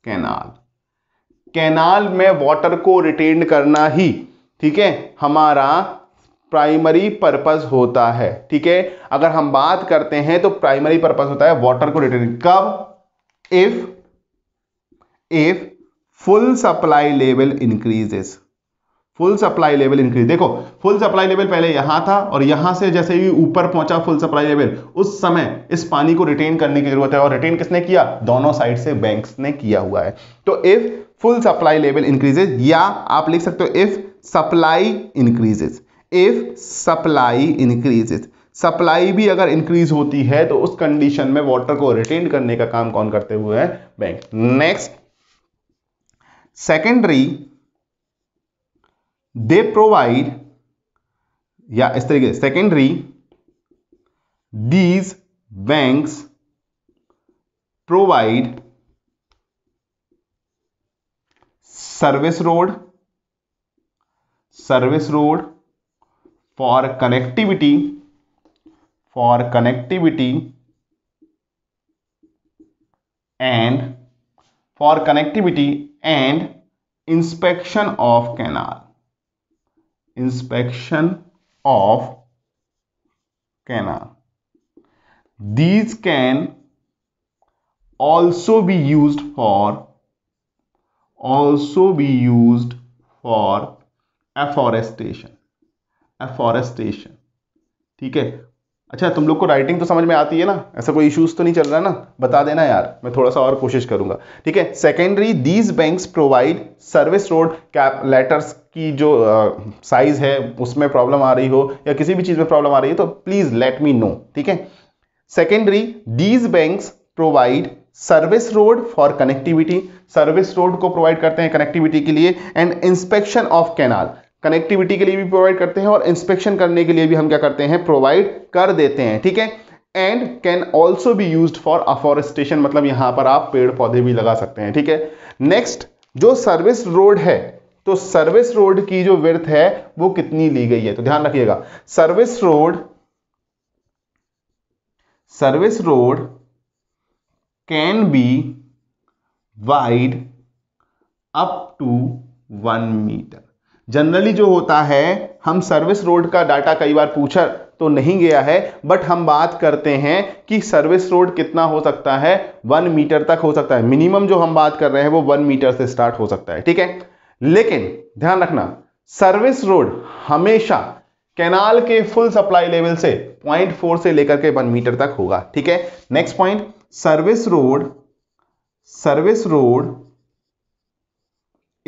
canal। Canal में वाटर को रिटेन करना ही, ठीक है, हमारा प्राइमरी पर्पस होता है, ठीक है। अगर हम बात करते हैं तो प्राइमरी पर्पस होता है वाटर को रिटेन। कब? If full supply level increases. Full supply level increase, देखो फुल सप्लाई लेवल पहले यहां था, और यहां से जैसे ही ऊपर पहुंचा फुल सप्लाई लेवल, उस समय इस पानी को रिटेन करने की जरूरत है, और रिटेन किसने किया? दोनों साइड से बैंक्स ने किया हुआ है। तो if full supply level increases, या आप लिख सकते हो इफ सप्लाई इंक्रीजेस। सप्लाई भी अगर इंक्रीज होती है तो उस कंडीशन में वाटर को रिटेन करने का काम कौन करते हुए है? Bank. Next, secondary they provide, या इस तरीके से, secondary these banks provide service road for connectivity and inspection of canal. These can also be used for afforestation, ठीक है। अच्छा, तुम लोग को राइटिंग तो समझ में आती है ना? ऐसा कोई इश्यूज तो नहीं चल रहा है ना? बता देना यार, मैं थोड़ा सा और कोशिश करूंगा, ठीक है। Secondary these banks provide service road, cap letters की जो साइज है उसमें प्रॉब्लम आ रही हो या किसी भी चीज में प्रॉब्लम आ रही है तो प्लीज लेट मी नो, ठीक है। Secondary these banks provide service road for connectivity, service road को प्रोवाइड करते हैं कनेक्टिविटी के लिए, and inspection of canal, connectivity के लिए भी प्रोवाइड करते हैं और इंस्पेक्शन करने के लिए भी हम क्या करते हैं, प्रोवाइड कर देते हैं, ठीक है। And can also be use for afforestation, मतलब यहां पर आप पेड़ पौधे भी लगा सकते हैं, ठीक है। नेक्स्ट जो सर्विस रोड है, तो सर्विस रोड की जो विड्थ है वो कितनी ली गई है, तो ध्यान रखिएगा service road can be wide up to 1 meter. Generally जो होता है, हम सर्विस रोड का डाटा कई बार पूछा तो नहीं गया है, बट हम बात करते हैं कि सर्विस रोड कितना हो सकता है, 1 मीटर तक हो सकता है। मिनिमम जो हम बात कर रहे हैं वो 1 मीटर से स्टार्ट हो सकता है, ठीक है। लेकिन ध्यान रखना सर्विस रोड हमेशा कैनाल के फुल सप्लाई लेवल से 0.4 से लेकर के 1 मीटर तक होगा, ठीक है। Next point, service road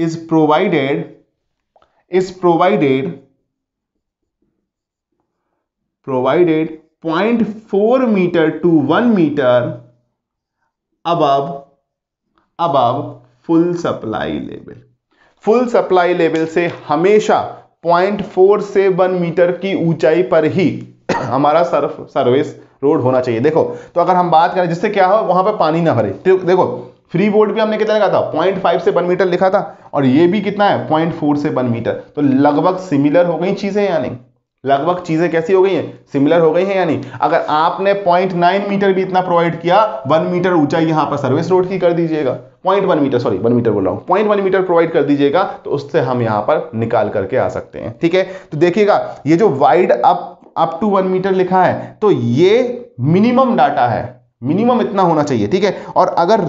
is provided 0.4 meter to 1 meter above full supply level. Full supply level से हमेशा 0.4 से 1 मीटर की ऊंचाई पर ही हमारा सर्विस रोड होना चाहिए। देखो, तो अगर हम बात करें जिससे क्या हो, वहां पर पानी ना भरे। देखो, फ्री बोर्ड भी हमने कितना लिखा था, 0.5 से 1 मीटर लिखा था, और ये भी कितना है, 0.4 से 1 मीटर। तो लगभग सिमिलर हो गई चीजें, यानी लगभग चीजें कैसी हो गई हैं, सिमिलर हो गई हैं। यानी अगर आपने 0.9 मीटर भी इतना प्रोवाइड किया, 1 मीटर ऊंचाई यहां पर सर्विस रोड की कर दीजिएगा, 0.1 मीटर प्रोवाइड कर दीजिएगा, तो उससे हम यहां पर निकाल करके आ सकते हैं, ठीक है। तो देखिएगा, ये जो वाइड अप टू 1 मीटर लिखा है, तो ये मिनिमम डाटा है, मिनिमम इतना होना चाहिए, ठीक है। और अगर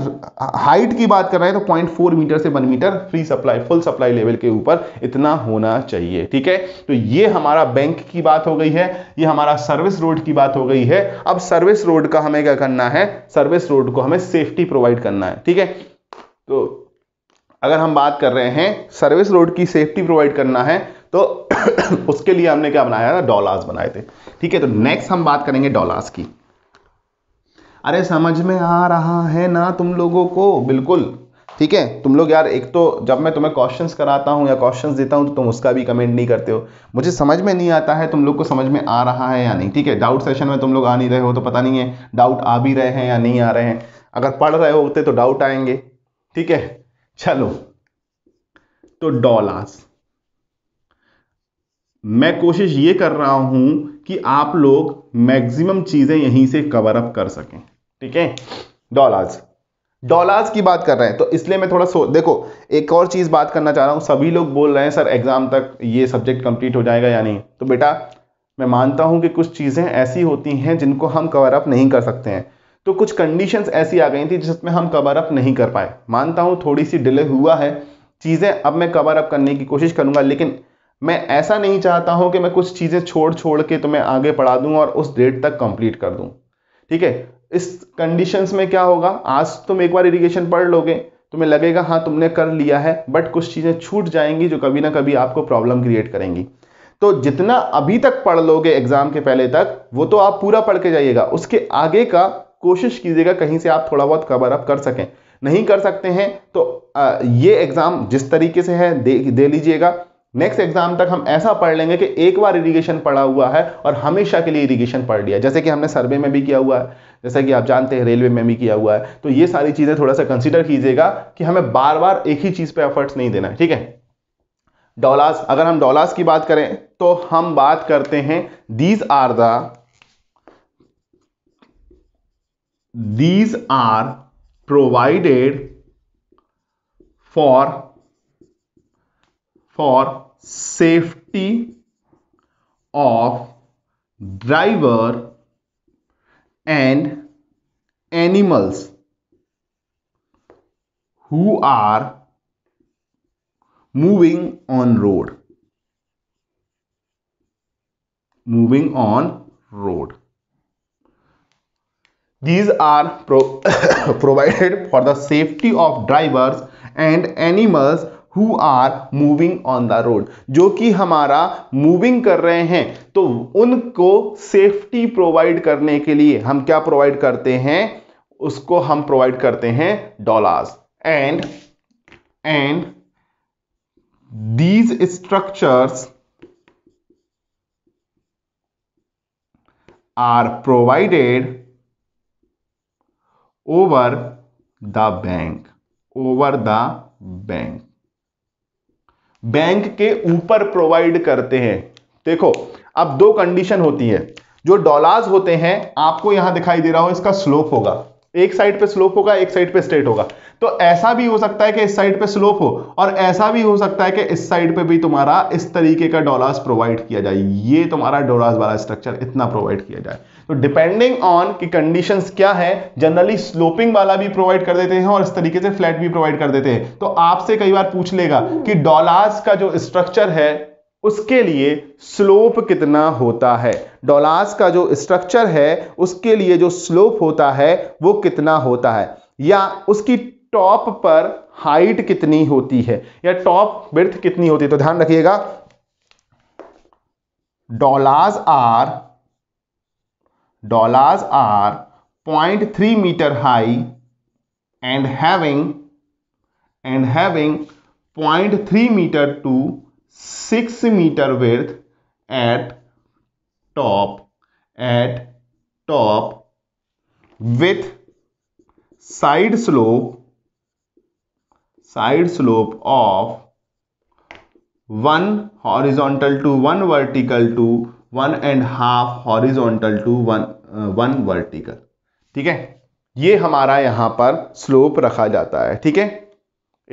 हाइट की बात कर रहे हैं तो 0.4 मीटर से 1 meter free supply, full supply level के ऊपर इतना होना चाहिए, ठीक है। तो ये हमारा बैंक की बात हो गई है, ये हमारा सर्विस रोड की बात हो गई है। अब सर्विस रोड का हमें क्या करना है, सर्विस रोड को हमें सेफ्टी प्रोवाइड करना है, ठीक है। तो अगर हम बात कर रहे हैं सर्विस रोड की सेफ्टी प्रोवाइड करना है, तो उसके लिए हमने क्या बनाया था, डॉलर्स बनाए थे, ठीक है। तो नेक्स्ट हम बात करेंगे डॉलर्स की। अरे समझ में आ रहा है ना तुम लोगों को, बिल्कुल ठीक है। तुम लोग यार, एक तो जब मैं तुम्हें क्वेश्चंस कराता हूं या क्वेश्चंस देता हूं तो तुम उसका भी कमेंट नहीं करते हो, मुझे समझ में नहीं आता है तुम लोग को समझ में आ रहा है या नहीं, ठीक है। डाउट सेशन में तुम लोग आ नहीं रहे हो तो पता नहीं है डाउट आ भी रहे हैं या नहीं आ रहे हैं, अगर पढ़ रहे होते तो डाउट आएंगे, ठीक है। चलो, तो डॉलर्स, मैं कोशिश ये कर रहा हूं कि आप लोग मैक्सिमम चीजें यहीं से कवर अप कर सकें, ठीक है। डॉलर्स की बात कर रहे हैं, तो इसलिए मैं थोड़ा देखो, एक और चीज बात करना चाह रहा हूं। सभी लोग बोल रहे हैं सर एग्जाम तक ये सब्जेक्ट कंप्लीट हो जाएगा या नहीं, तो बेटा मैं मानता हूं कि कुछ चीजें ऐसी होती हैं जिनको हम कवर अप नहीं कर सकते हैं, तो कुछ कंडीशंस ऐसी आ गई थी जिसमें हम कवर अप नहीं कर पाए। मानता हूं थोड़ी सी डिले हुआ है, चीजें अब मैं कवर अप करने की कोशिश करूंगा, लेकिन मैं ऐसा नहीं चाहता हूं कि मैं कुछ चीजें छोड़ के तुम्हें आगे पढ़ा दूं और उस डेट तक कंप्लीट कर दूं, ठीक है। इस कंडीशंस में क्या होगा, आज तुम एक बार इरिगेशन पढ़ लोगे, तुम्हें लगेगा हाँ तुमने कर लिया है, बट कुछ चीजें छूट जाएंगी जो कभी ना कभी आपको प्रॉब्लम क्रिएट करेंगी। तो जितना अभी तक पढ़ लोगे एग्जाम के पहले तक, वो तो आप पूरा पढ़ के जाइएगा, उसके आगे का कोशिश कीजिएगा कहीं से आप थोड़ा बहुत कवर अप कर सकें। नहीं कर सकते हैं तो ये एग्जाम जिस तरीके से है दे लीजिएगा, नेक्स्ट एग्जाम तक हम ऐसा पढ़ लेंगे कि एक बार इरिगेशन पढ़ा हुआ है और हमेशा के लिए इरिगेशन पढ़ लिया, जैसे कि हमने सर्वे में भी किया हुआ है, जैसा कि आप जानते हैं रेलवे में भी किया हुआ है। तो ये सारी चीजें थोड़ा सा कंसीडर कीजिएगा कि हमें बार बार एक ही चीज पे एफर्ट्स नहीं देना है, ठीक है। डॉलर्स, अगर हम डॉलर्स की बात करें तो हम बात करते हैं these are provided for safety of driver and animals who are moving on road. These are provided for the safety of drivers and animals Who are moving on the road, जो कि हमारा मूविंग कर रहे हैं, तो उनको सेफ्टी प्रोवाइड करने के लिए हम क्या प्रोवाइड करते हैं, उसको हम प्रोवाइड करते हैं dollars. And these structures are provided over the bank bank के ऊपर प्रोवाइड करते हैं। देखो अब दो कंडीशन होती है। जो डॉलर्स होते हैं आपको यहां दिखाई दे रहा हो, इसका स्लोप होगा, एक साइड पे स्लोप होगा, एक साइड पे स्ट्रेट होगा। तो ऐसा भी हो सकता है कि इस साइड पे स्लोप हो और ऐसा भी हो सकता है कि इस साइड पे भी तुम्हारा इस तरीके का डॉलर्स प्रोवाइड किया जाए, ये तुम्हारा डॉलर्स वाला स्ट्रक्चर इतना प्रोवाइड किया जाए। तो डिपेंडिंग ऑन कि कंडीशंस क्या है, जनरली स्लोपिंग वाला भी प्रोवाइड कर देते हैं और इस तरीके से फ्लैट भी प्रोवाइड कर देते हैं। तो आपसे कई बार पूछ लेगा कि डॉलर्स का जो स्ट्रक्चर है उसके लिए स्लोप कितना होता है, डॉलर्स का जो स्ट्रक्चर है उसके लिए जो स्लोप होता है वो कितना होता है, या उसकी टॉप पर हाइट कितनी होती है या टॉप विड्थ कितनी होती है। तो ध्यान रखिएगा, dollars are 0.3 meter high and having 0.3 meter to 6 meter width at top with side slope of 1 horizontal to 1 vertical to 1.5 horizontal to 1 vertical. ठीक है, ये हमारा यहां पर स्लोप रखा जाता है। ठीक है,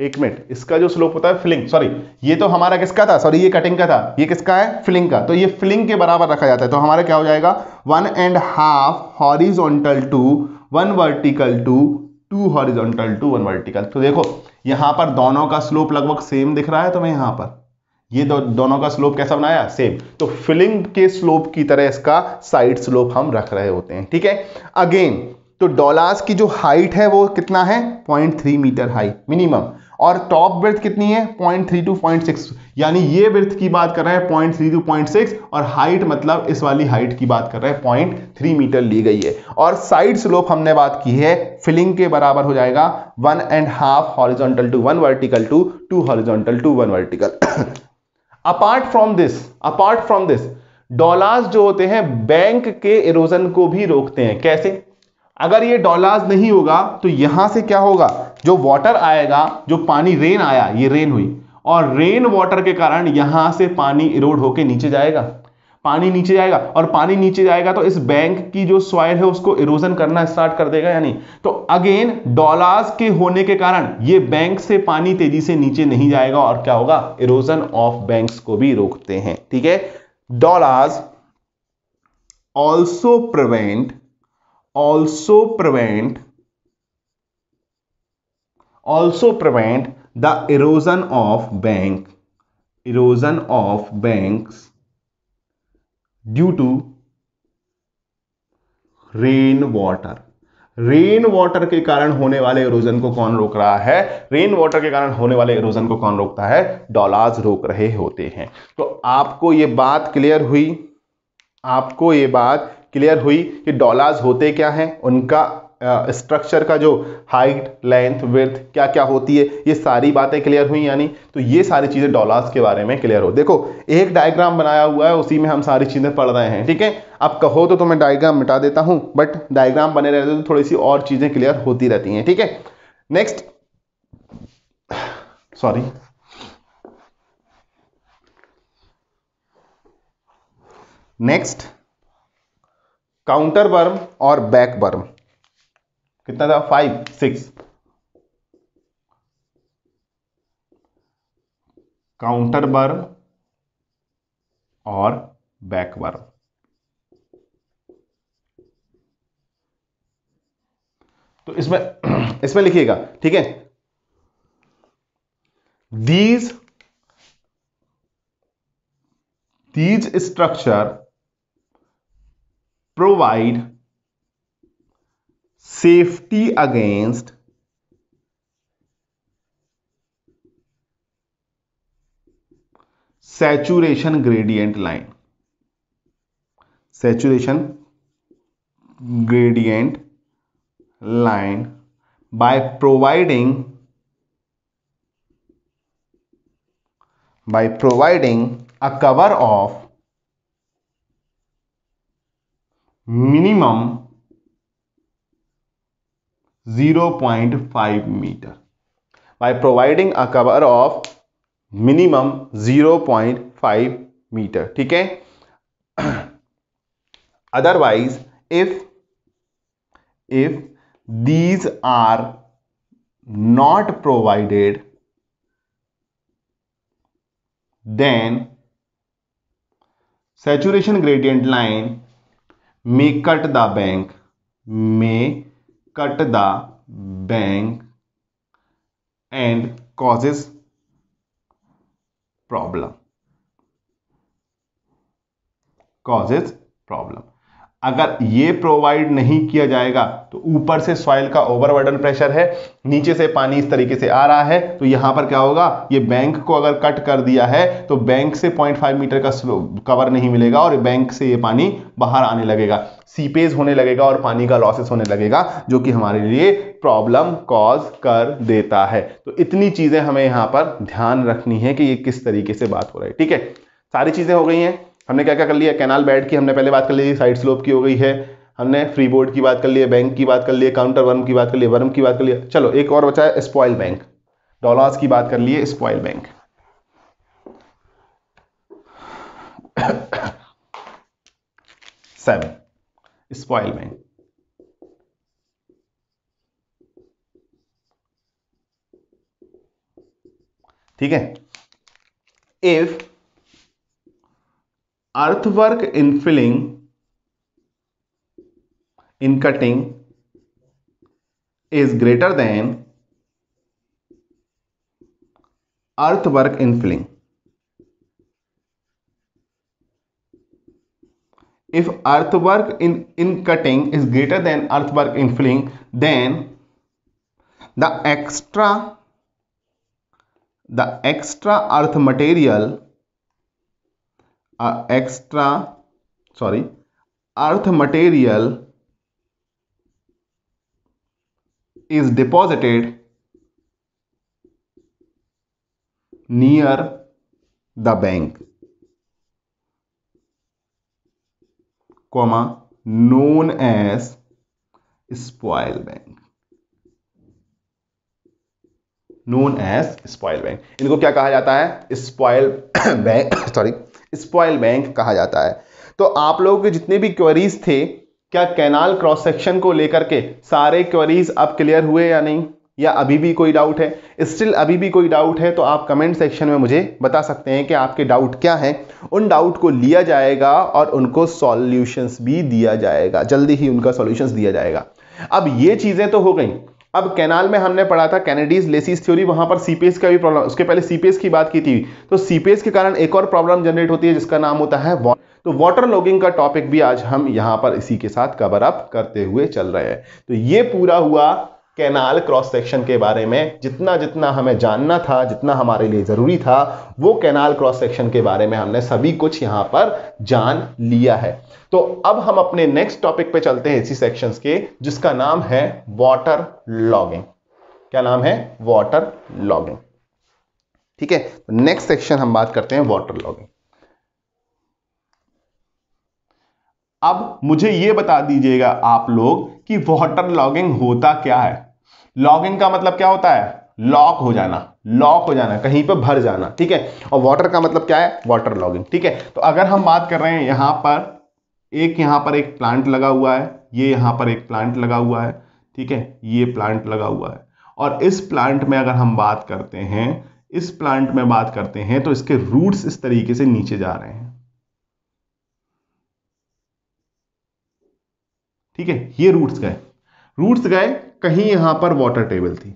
एक मिनट, इसका जो स्लोप होता है फ्लिंग, सॉरी ये तो हमारा किसका था, सॉरी ये कटिंग का था, ये किसका है, फ्लिंग का। तो ये फ्लिंग के बराबर रखा जाता है। तो हमारा क्या हो जाएगा, 1.5 horizontal to 1 vertical to 2 horizontal to 1 vertical. तो देखो यहां पर दोनों का स्लोप लगभग सेम दिख रहा है। तो मैं यहां पर ये दोनों का स्लोप कैसा बनाया, सेम। तो फ्लिंग के स्लोप की तरह इसका साइड स्लोप हम रख रहे होते हैं। ठीक है, अगेन तो डॉलर्स की जो हाइट है वो कितना है, 0.3 मीटर हाई मिनिमम, और टॉप विड्थ कितनी है, 0.3 टू 0.6, यानी ये विड्थ की बात कर रहे हैं 0.3 टू 0.6, और हाइट मतलब इस वाली हाइट की बात कर रहे हैं 0.3 मीटर ली गई है। और साइड स्लोप हमने बात की है, फिलिंग के बराबर हो जाएगा 1.5 horizontal to 1 vertical to 2 horizontal to 1 vertical. Apart from this dollars जो होते हैं बैंक के इरोजन को भी रोकते हैं। कैसे, अगर ये डॉलर्स नहीं होगा तो यहां से क्या होगा, जो वाटर आएगा, जो पानी रेन आया, ये रेन हुई, और रेन वाटर के कारण यहां से पानी इरोड होके नीचे जाएगा और पानी नीचे जाएगा तो इस बैंक की जो सॉइल है उसको इरोजन करना स्टार्ट कर देगा। यानी तो अगेन डॉलर्स के होने के कारण ये बैंक से पानी तेजी से नीचे नहीं जाएगा और क्या होगा, इरोजन ऑफ बैंक्स को भी रोकते हैं। ठीक है, dowels also prevent the erosion of banks due to rain water के कारण होने वाले इरोजन को कौन रोक रहा है, रेन वाटर के कारण होने वाले इरोजन को कौन रोकता है, डॉलर्स रोक रहे होते हैं। तो आपको ये बात क्लियर हुई कि डॉलर्स होते क्या हैं, उनका स्ट्रक्चर का जो हाइट, लेंथ, विड्थ क्या क्या होती है, ये सारी बातें क्लियर हुई। यानी तो ये सारी चीज़ें डॉलर्स के बारे में क्लियर हो। देखो एक डायग्राम बनाया हुआ है, उसी में हम सारी चीज़ें पढ़ रहे हैं। ठीक है, अब कहो तो मैं डायग्राम मिटा देता हूँ, बट डायग्राम बने रहते तो थोड़ी सी और चीज़ें क्लियर होती रहती हैं। ठीक है, next, sorry, next counter berm और बैक वर्म कितना था, 5, 6। काउंटर वर्म और बैक वर्म, तो इसमें लिखिएगा। ठीक है, these structure provide safety against saturation gradient line by providing a cover of minimum 0.5 meter. By providing a cover of minimum 0.5 meter. ठीक है. Otherwise, if these are not provided, then saturation gradient line may cut the bank and causes problem. अगर ये प्रोवाइड नहीं किया जाएगा तो ऊपर से सॉइल का ओवरबर्डन प्रेशर है, नीचे से पानी इस तरीके से आ रहा है, तो यहां पर क्या होगा, ये बैंक को अगर कट कर दिया है तो बैंक से 0.5 मीटर का कवर नहीं मिलेगा और बैंक से ये पानी बाहर आने लगेगा, सीपेज होने लगेगा और पानी का लॉसेस होने लगेगा, जो कि हमारे लिए प्रॉब्लम कॉज कर देता है. तो इतनी चीजें हमें यहां पर ध्यान रखनी है कि ये किस तरीके से बात हो रही है. ठीक है, सारी चीजें हो गई हैं. हमने क्या क्या कर लिया, कैनाल बेड की हमने पहले बात कर ली, साइड स्लोप की हो गई है, हमने फ्री बोर्ड की बात कर ली है, बैंक की बात कर ली है, काउंटर वर्म की बात कर ली है, वर्म की बात कर ली. चलो एक और बचा है स्पॉइल बैंक, डॉलर्स की बात कर ली है, स्पॉइल बैंक. स्पॉइल बैंक ठीक है. If earthwork in filling, in cutting is greater than earthwork in filling. If earthwork in cutting is greater than earthwork in filling, then the extra earth material. Earth material is deposited near the bank, known as spoil bank. Known as spoil bank. इनको क्या कहा जाता है, spoil bank. स्पॉइल बैंक कहा जाता है. तो आप लोगों के जितने भी क्वेरीज थे क्या कैनाल क्रॉस सेक्शन को लेकर के, सारे क्वेरीज अब क्लियर हुए या नहीं, या अभी भी कोई डाउट है? स्टिल अभी भी कोई डाउट है तो आप कमेंट सेक्शन में मुझे बता सकते हैं कि आपके डाउट क्या हैं. उन डाउट को लिया जाएगा और उनको सॉल्यूशंस भी दिया जाएगा, जल्दी ही उनका सॉल्यूशंस दिया जाएगा. अब ये चीज़ें तो हो गई. अब कैनाल में हमने पढ़ा था कैनेडीज लेसीज थ्योरी, वहां पर सीपेज का भी प्रॉब्लम, उसके पहले सीपेज की बात की थी. तो सीपेज के कारण एक और प्रॉब्लम जनरेट होती है जिसका नाम होता है वाटर. तो वाटर लॉगिंग का टॉपिक भी आज हम यहां पर इसी के साथ कवर अप करते हुए चल रहे हैं. तो ये पूरा हुआ कैनाल क्रॉस सेक्शन के बारे में. जितना जितना हमें जानना था, जितना हमारे लिए जरूरी था, वो कैनाल क्रॉस सेक्शन के बारे में हमने सभी कुछ यहाँ पर जान लिया है. तो अब हम अपने नेक्स्ट टॉपिक पे चलते हैं इसी सेक्शंस के, जिसका नाम है वाटर लॉगिंग. क्या नाम है? Water logging. ठीक है, नेक्स्ट सेक्शन हम बात करते हैं वाटर लॉगिंग. अब मुझे ये बता दीजिएगा आप लोग कि वाटर लॉगिंग होता क्या है. लॉगिंग का मतलब क्या होता है? लॉक हो जाना. लॉक हो जाना, कहीं पर भर जाना. ठीक है, और वाटर का मतलब क्या है? Water logging. ठीक है, तो अगर हम बात कर रहे हैं यहाँ पर एक प्लांट लगा हुआ है, ये यहाँ पर एक प्लांट लगा हुआ है. ठीक है, ये प्लांट लगा हुआ है और इस प्लांट में अगर हम बात करते हैं, इस प्लांट में बात करते हैं तो इसके रूट्स इस तरीके से नीचे जा रहे हैं. ठीक है, ये रूट्स गए कहीं यहाँ पर वाटर टेबल थी,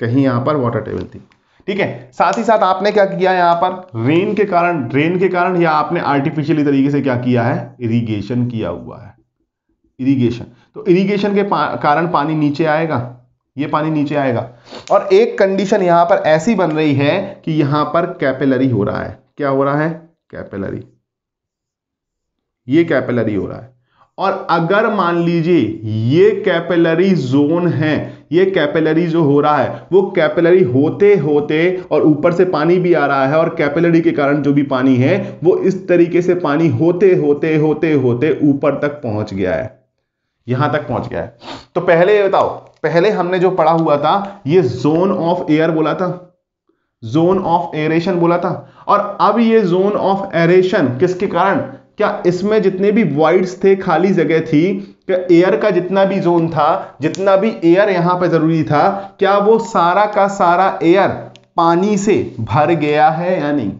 कहीं यहाँ पर वाटर टेबल थी. ठीक है, साथ ही साथ आपने क्या किया, यहाँ पर रेन के कारण या आपने आर्टिफिशियली तरीके से क्या किया है, इरिगेशन किया हुआ है. इरिगेशन, तो इरिगेशन के कारण पानी नीचे आएगा, ये पानी नीचे आएगा. और एक कंडीशन यहाँ पर ऐसी बन रही है कि यहाँ पर कैपिलरी हो रहा है. क्या हो रहा है? कैपिलरी. ये कैपिलरी हो रहा है और अगर मान लीजिए ये कैपिलरी जोन है, ये कैपिलरी जो हो रहा है वो कैपिलरी होते होते और ऊपर से पानी भी आ रहा है और कैपिलरी के कारण जो भी पानी है वो इस तरीके से पानी होते होते होते होते ऊपर तक पहुंच गया है, यहां तक पहुंच गया है। तो पहले ये बताओ, पहले हमने जो पढ़ा हुआ था ये जोन ऑफ एयर बोला था, जोन ऑफ एरेशन बोला था, और अब ये जोन ऑफ एरेशन किसके कारण, क्या इसमें जितने भी वॉइड्स थे, खाली जगह थी, क्या एयर का जितना भी जोन था, जितना भी एयर यहां पर जरूरी था, क्या वो सारा का सारा एयर पानी से भर गया है या नहीं?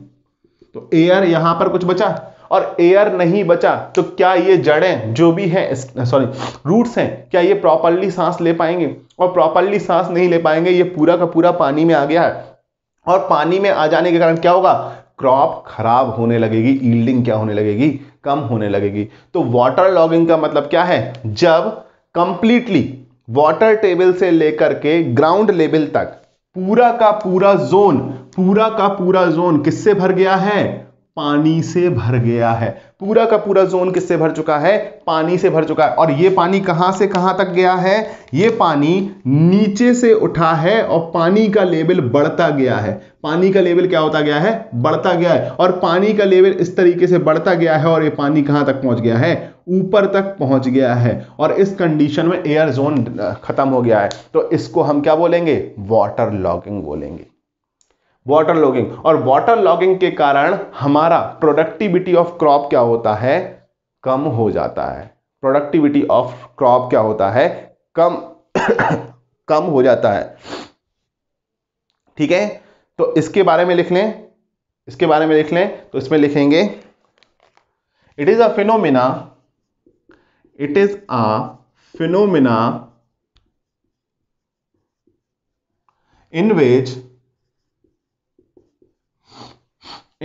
तो एयर यहां पर कुछ बचा और एयर नहीं बचा, तो क्या ये जड़ें जो भी है, सॉरी रूट्स हैं, क्या ये प्रॉपरली सांस ले पाएंगे? और प्रॉपरली सांस नहीं ले पाएंगे, ये पूरा का पूरा पानी में आ गया है और पानी में आ जाने के कारण क्या होगा, क्रॉप खराब होने लगेगी, यील्डिंग क्या होने लगेगी, कम होने लगेगी। तो वाटर लॉगिंग का मतलब क्या है, जब कंप्लीटली वाटर टेबल से लेकर के ग्राउंड लेवल तक पूरा का पूरा जोन किससे भर गया है, पानी से भर गया है। पूरा का पूरा जोन किससे भर चुका है, पानी से भर चुका है। और ये पानी कहां से कहां तक गया है, ये पानी नीचे से उठा है और पानी का लेवल बढ़ता गया है। पानी का लेवल क्या होता गया है, बढ़ता गया है। और पानी का लेवल इस तरीके से बढ़ता गया है और ये पानी कहां तक पहुंच गया है, ऊपर तक पहुंच गया है। और इस कंडीशन में एयर जोन खत्म हो गया है, तो इसको हम क्या बोलेंगे, वाटर लॉगिंग बोलेंगे, वाटर लॉगिंग। और वाटर लॉगिंग के कारण हमारा प्रोडक्टिविटी ऑफ क्रॉप क्या होता है, कम हो जाता है। प्रोडक्टिविटी ऑफ क्रॉप क्या होता है, कम हो जाता है। ठीक है, तो इसके बारे में लिख लें, इसके बारे में लिख लें। तो इसमें लिखेंगे it is a phenomena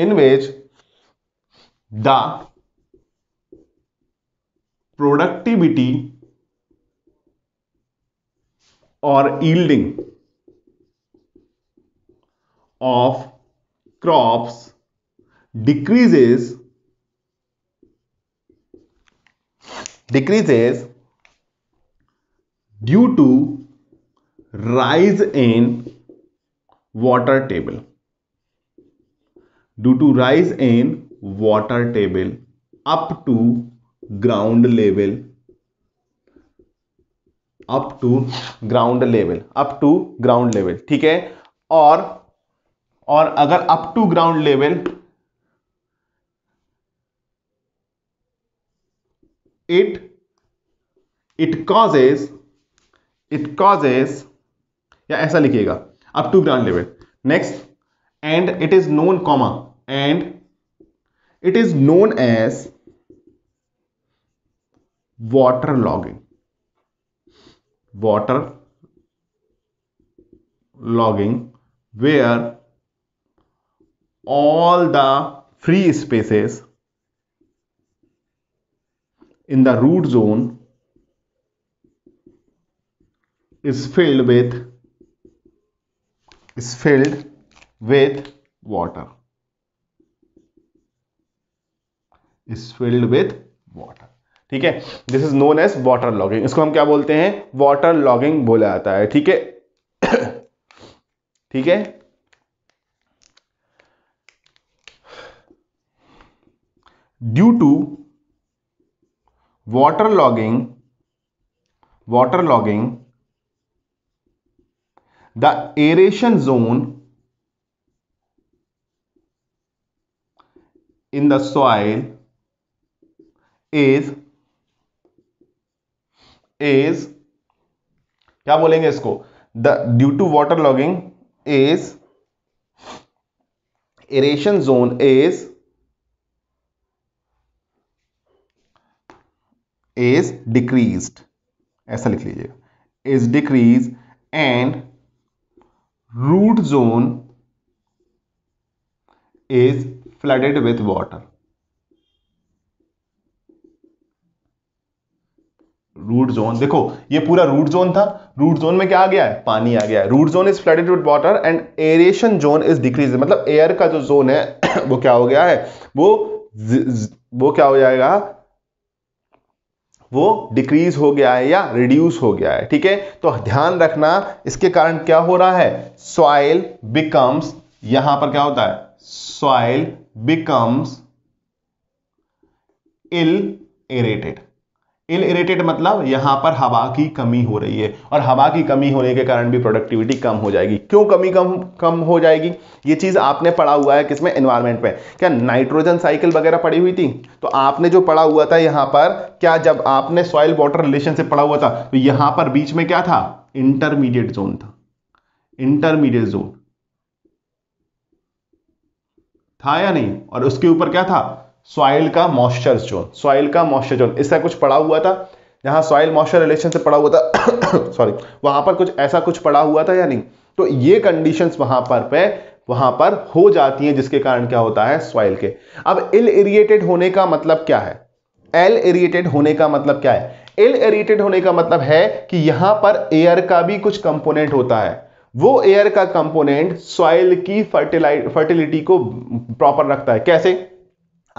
in which the productivity or yielding of crops decreases due to rise in water table, due to rise in water table up to ground level। ठीक है, और अगर up to ground level 8 it causes या ऐसा लिखिएगा up to ground level। next, and it is known as water logging, where all the free spaces in the root zone is filled with water। ठीक है, this is known as water logging. इसको हम क्या बोलते हैं, वाटर लॉगिंग बोला जाता है। ठीक है, ठीक है, due to water logging the aeration zone in the soil is क्या बोलेंगे इसको, the due to water logging is aeration zone is decreased, ऐसा लिख लीजिएगा, is decreased and root zone is flooded with water, root zone। देखो ये पूरा root zone था, root zone में क्या आ गया है, पानी आ गया है। root zone is flooded with water and aeration zone is decreased, मतलब एयर का जो zone है वो क्या हो गया है, वो क्या हो जाएगा, वो डिक्रीज हो गया है या रिड्यूस हो गया है। ठीक है, तो ध्यान रखना इसके कारण क्या हो रहा है, सॉइल बिकम्स, यहां पर क्या होता है, सॉइल बिकम्स इल इरेटेड मतलब यहां पर हवा की कमी हो रही है, और हवा की कमी होने के कारण भी प्रोडक्टिविटी कम हो जाएगी। क्यों कम हो जाएगी, ये चीज आपने पढ़ा हुआ है किसमें, एनवायरमेंट में। क्या नाइट्रोजन साइकिल वगैरह पड़ी हुई थी, तो आपने जो पढ़ा हुआ था यहां पर, क्या जब आपने सॉइल वाटर रिलेशनशिप पढ़ा हुआ था, तो यहां पर बीच में क्या था, इंटरमीडिएट जोन था, इंटरमीडिएट जोन था या नहीं, और उसके ऊपर क्या था, सॉइल का मॉइस्चर जोन, सॉइल का मॉइस्चर जोन, इसका कुछ पढ़ा हुआ था। यहाँ सॉइल मॉइस्चर रिलेशन से पढ़ा हुआ था सॉरी, वहां पर कुछ ऐसा कुछ पढ़ा हुआ था या नहीं, तो ये कंडीशंस वहां पर हो जाती हैं, जिसके कारण क्या होता है, सॉइल के। अब इल इरिटेटेड होने का मतलब क्या है, एल इरिटेटेड होने का मतलब क्या है, इल इरिटेटेड होने का मतलब है कि यहां पर एयर का भी कुछ कंपोनेंट होता है, वो एयर का कंपोनेंट सॉइल की फर्टिलिटी को प्रॉपर रखता है। कैसे,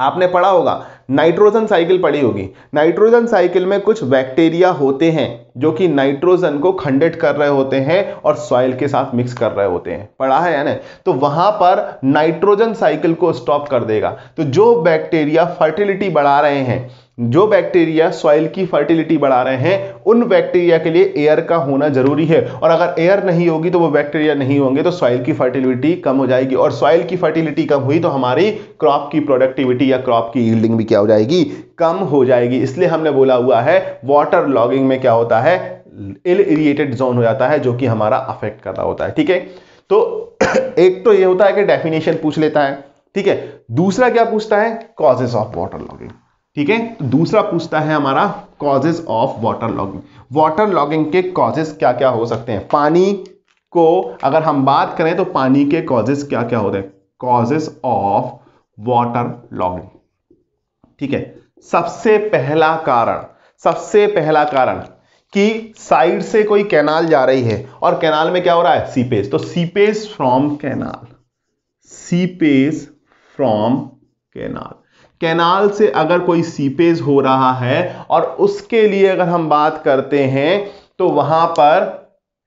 आपने पढ़ा होगा, नाइट्रोजन साइकिल पढ़ी होगी, नाइट्रोजन साइकिल में कुछ बैक्टीरिया होते हैं जो कि नाइट्रोजन को खंडित कर रहे होते हैं और सॉइल के साथ मिक्स कर रहे होते हैं, पढ़ा है या नहीं, तो वहां पर नाइट्रोजन साइकिल को स्टॉप कर देगा। तो जो बैक्टीरिया फर्टिलिटी बढ़ा रहे हैं, जो बैक्टीरिया सॉइल की फर्टिलिटी बढ़ा रहे हैं, उन बैक्टीरिया के लिए एयर का होना जरूरी है, और अगर एयर नहीं होगी तो वो बैक्टीरिया नहीं होंगे, तो सॉइल की फर्टिलिटी कम हो जाएगी, और सॉइल की फर्टिलिटी कम हुई तो हमारी क्रॉप की प्रोडक्टिविटी या क्रॉप की यील्डिंग भी क्या हो जाएगी, कम हो जाएगी। इसलिए हमने बोला हुआ है वाटर लॉगिंग में क्या होता है, इल इरिटेटेड जोन हो जाता है, जो कि हमारा अफेक्ट कर रहा होता है। ठीक है, तो एक तो ये होता है कि डेफिनेशन पूछ लेता है, ठीक है, दूसरा क्या पूछता है, कॉजेज ऑफ वाटर लॉगिंग। ठीक है, तो दूसरा पूछता है हमारा causes of water logging. Water logging के कॉजेज क्या क्या हो सकते हैं, पानी को अगर हम बात करें तो पानी के कॉजेज क्या क्या होते हैं, कॉजेज ऑफ वाटर लॉगिंग। ठीक है, सबसे पहला कारण कि साइड से कोई कैनाल जा रही है और कैनाल में क्या हो रहा है, सीपेज, तो सीपेज फ्रॉम कैनाल, कैनाल से अगर कोई सीपेज हो रहा है, और उसके लिए अगर हम बात करते हैं तो वहां पर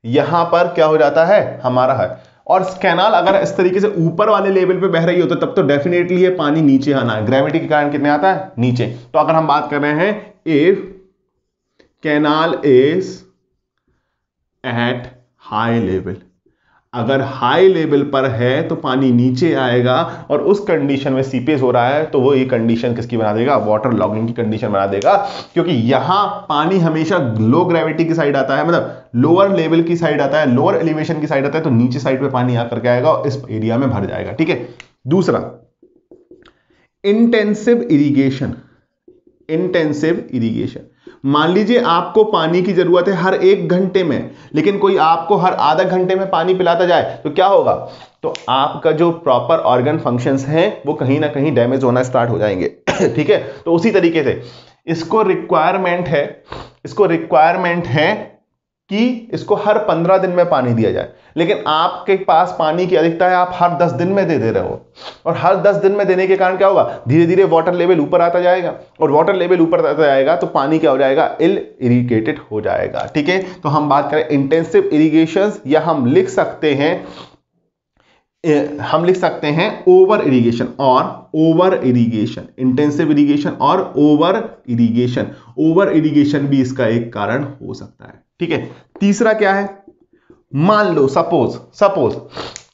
यहां पर क्या हो जाता है हमारा है, और कैनाल अगर इस तरीके से ऊपर वाले लेवल पे बह रही होता तब तो डेफिनेटली ये पानी नीचे आना है, ग्रेविटी के कारण कितने आता है, नीचे। तो अगर हम बात कर रहे हैं if canal is at high level, अगर हाई लेवल पर है तो पानी नीचे आएगा, और उस कंडीशन में सीपेज हो रहा है तो वो ये कंडीशन किसकी बना देगा, वाटर लॉगिंग की कंडीशन बना देगा, क्योंकि यहाँ पानी हमेशा लो ग्रेविटी की साइड आता है, मतलब लोअर लेवल की साइड आता है, लोअर एलिवेशन की साइड आता है, तो नीचे साइड पे पानी आकर के आएगा और इस एरिया में भर जाएगा। ठीक है, दूसरा इंटेंसिव इरीगेशन। मान लीजिए आपको पानी की जरूरत है हर 1 घंटे में, लेकिन कोई आपको हर आधा घंटे में पानी पिलाता जाए तो क्या होगा, तो आपका जो प्रॉपर ऑर्गन फंक्शंस हैं वो कहीं ना कहीं डैमेज होना स्टार्ट हो जाएंगे। ठीक है, तो उसी तरीके से इसको रिक्वायरमेंट है कि इसको हर 15 दिन में पानी दिया जाए, लेकिन आपके पास पानी की अधिकता है, आप हर 10 दिन में दे रहे हो, और हर 10 दिन में देने के कारण क्या होगा, धीरे धीरे वाटर लेवल ऊपर आता जाएगा, और वाटर लेवल ऊपर आता जाएगा तो पानी क्या हो जाएगा, इल इरिटेटेड हो जाएगा। ठीक है, तो हम बात करें इंटेंसिव इरीगेशन, या हम लिख सकते हैं ओवर इरीगेशन और ओवर इरीगेशन, इंटेंसिव इरीगेशन और ओवर इरीगेशन। ओवर इरीगेशन भी इसका एक कारण हो सकता है। ठीक है, तीसरा क्या है, मान लो सपोज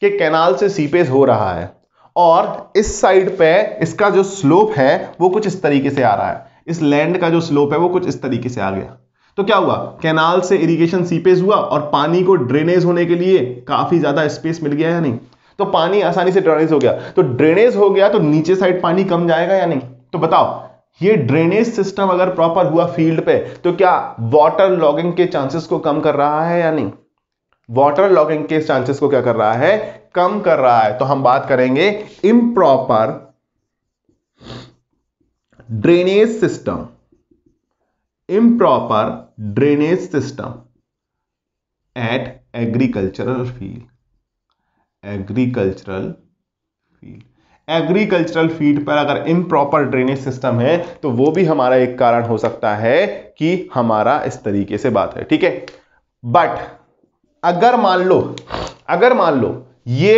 कि कैनाल से सीपेज हो रहा है और इस साइड पे इसका जो स्लोप है वो कुछ इस तरीके से आ रहा है, इस लैंड का जो स्लोप है वो कुछ इस तरीके से आ गया, तो क्या हुआ, कैनाल से इरीगेशन सीपेज हुआ और पानी को ड्रेनेज होने के लिए काफी ज्यादा स्पेस मिल गया है नहीं, तो पानी आसानी से ड्रेनेज हो गया, तो ड्रेनेज हो गया तो नीचे साइड पानी कम जाएगा या नहीं, तो बताओ ये ड्रेनेज सिस्टम अगर प्रॉपर हुआ फील्ड पे तो क्या वाटर लॉगिंग के चांसेस को कम कर रहा है या नहीं, वाटर लॉगिंग के चांसेस को क्या कर रहा है, कम कर रहा है। तो हम बात करेंगे improper drainage system at agricultural field agricultural field पर अगर इम्प्रॉपर ड्रेनेज सिस्टम है तो वो भी हमारा एक कारण हो सकता है कि हमारा इस तरीके से बात है, ठीक है। बट अगर मान लो ये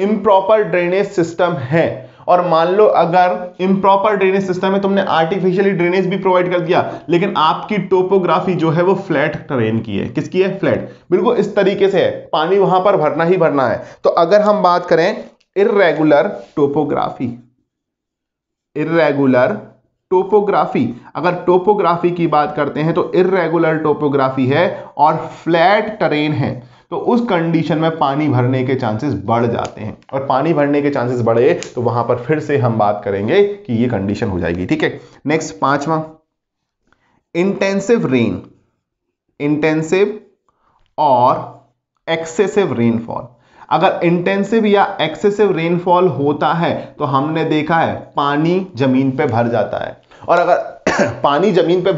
इम्प्रॉपर ड्रेनेज सिस्टम है, और मान लो अगर इम्प्रॉपर ड्रेनेज सिस्टम है, तुमने आर्टिफिशियली ड्रेनेज भी प्रोवाइड कर दिया, लेकिन आपकी टोपोग्राफी जो है वो फ्लैट ट्रेन की है। किसकी है? फ्लैट, बिल्कुल इस तरीके से है, पानी वहां पर भरना ही भरना है। तो अगर हम बात करें इर्रेगुलर टोपोग्राफी, अगर टोपोग्राफी की बात करते हैं तो इर्रेगुलर टोपोग्राफी है और फ्लैट टरेन है, तो उस कंडीशन में पानी भरने के चांसेस बढ़ जाते हैं, और पानी भरने के चांसेस बढ़े तो वहां पर फिर से हम बात करेंगे कि ये कंडीशन हो जाएगी, ठीक है। नेक्स्ट 5वां, इंटेंसिव और एक्सेसिव रेनफॉल। अगर इंटेंसिव या एक्सेसिव रेनफॉल होता है तो हमने देखा है पानी जमीन पे भर जाता है, और अगर पानी जमीन पे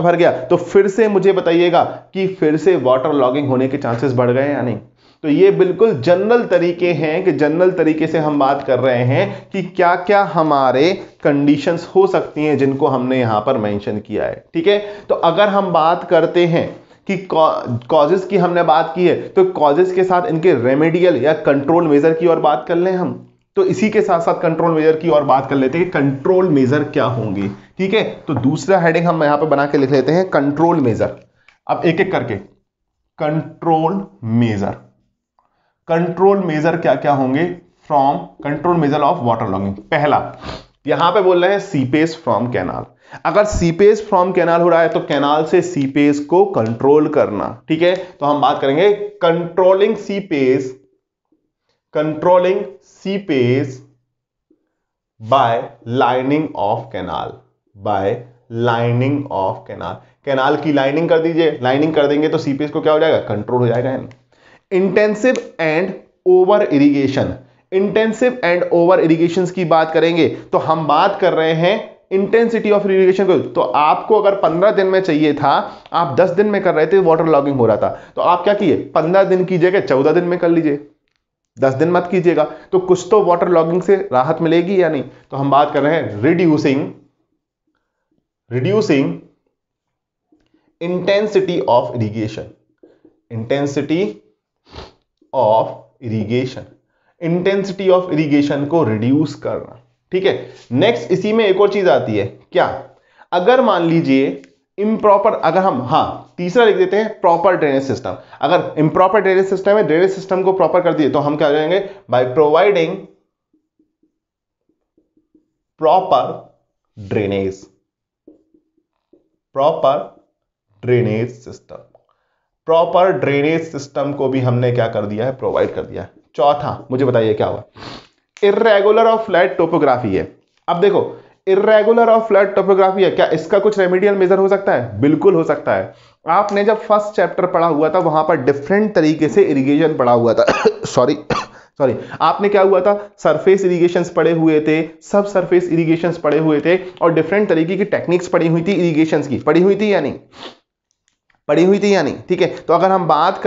भर गया तो फिर से मुझे बताइएगा कि फिर से वाटर लॉगिंग होने के चांसेस बढ़ गए या नहीं। तो ये बिल्कुल जनरल तरीके हैं कि जनरल तरीके से हम बात कर रहे हैं कि क्या क्या हमारे कंडीशंस हो सकती हैं जिनको हमने यहाँ पर मेंशन किया है, ठीक है। तो अगर हम बात करते हैं कि कॉजेस की हमने बात की है, तो कॉजेस के साथ इनके रेमेडियल या कंट्रोल मेजर की और बात कर लें हम, तो इसी के साथ साथ कंट्रोल मेजर की और बात कर लेते हैं, कंट्रोल मेजर क्या होंगे, ठीक है। तो दूसरा हेडिंग हम यहां पे बना के लिख लेते हैं, कंट्रोल मेजर। अब एक एक करके कंट्रोल मेजर क्या क्या होंगे from control measure of water logging. पहला यहां पे बोल रहे हैं सीपेज फ्रॉम कैनाल। अगर सीपेज फ्रॉम कैनाल हो रहा है तो कैनाल से सीपेज को कंट्रोल करना, ठीक है। तो हम बात करेंगे controlling seepage by lining of canal. Canal की लाइनिंग कर दीजिए, लाइनिंग कर देंगे तो सीपेज को क्या हो जाएगा, कंट्रोल हो जाएगा। इंटेंसिव एंड ओवर इरिगेशन, की बात करेंगे तो हम बात कर रहे हैं इंटेंसिटी ऑफ इरिगेशन को। तो आपको अगर 15 दिन में चाहिए था, आप 10 दिन में कर रहे थे, वाटर लॉगिंग हो रहा था, तो आप क्या किए, 15 दिन की जगह 14 दिन में कर लीजिए, 10 दिन मत कीजिएगा। तो कुछ तो वाटर लॉगिंग से राहत मिलेगी या नहीं। तो हम बात कर रहे हैं रिड्यूसिंग इंटेंसिटी ऑफ इरिगेशन को रिड्यूस करना, ठीक है। नेक्स्ट इसी में एक और चीज आती है, क्या, अगर मान लीजिए इम्प्रॉपर, अगर हम, हाँ, तीसरा लिख देते हैं प्रॉपर ड्रेनेज सिस्टम। अगर इम्प्रॉपर ड्रेनेज सिस्टम है, ड्रेनेज सिस्टम को प्रॉपर कर दिए तो हम क्या हो जाएंगे, by providing proper drainage system को भी हमने क्या कर दिया है, प्रोवाइड कर दिया है। चौथा मुझे बताइए क्या हुआ, इर्रेगुलर और फ्लैट टोपोग्राफी है। अब देखो इर्रेगुलर और फ्लैट टोपोग्राफी है, क्या इसका कुछ रेमेडियल मेजर हो सकता है? बिल्कुल हो सकता है। आपने जब फर्स्ट चैप्टर पढ़ा हुआ था वहां पर डिफरेंट तरीके से इरिगेशन पढ़ा हुआ था सॉरी आपने क्या हुआ था, सरफेस इरिगेशंस पढ़े हुए थे, सब सरफेस इरिगेशंस पढ़े हुए थे, और डिफरेंट तरीके की टेक्निक्स पढ़ी हुई थी इरिगेशंस की, पढ़ी हुई थी या नहीं, ठीक है। तो अगर हम बात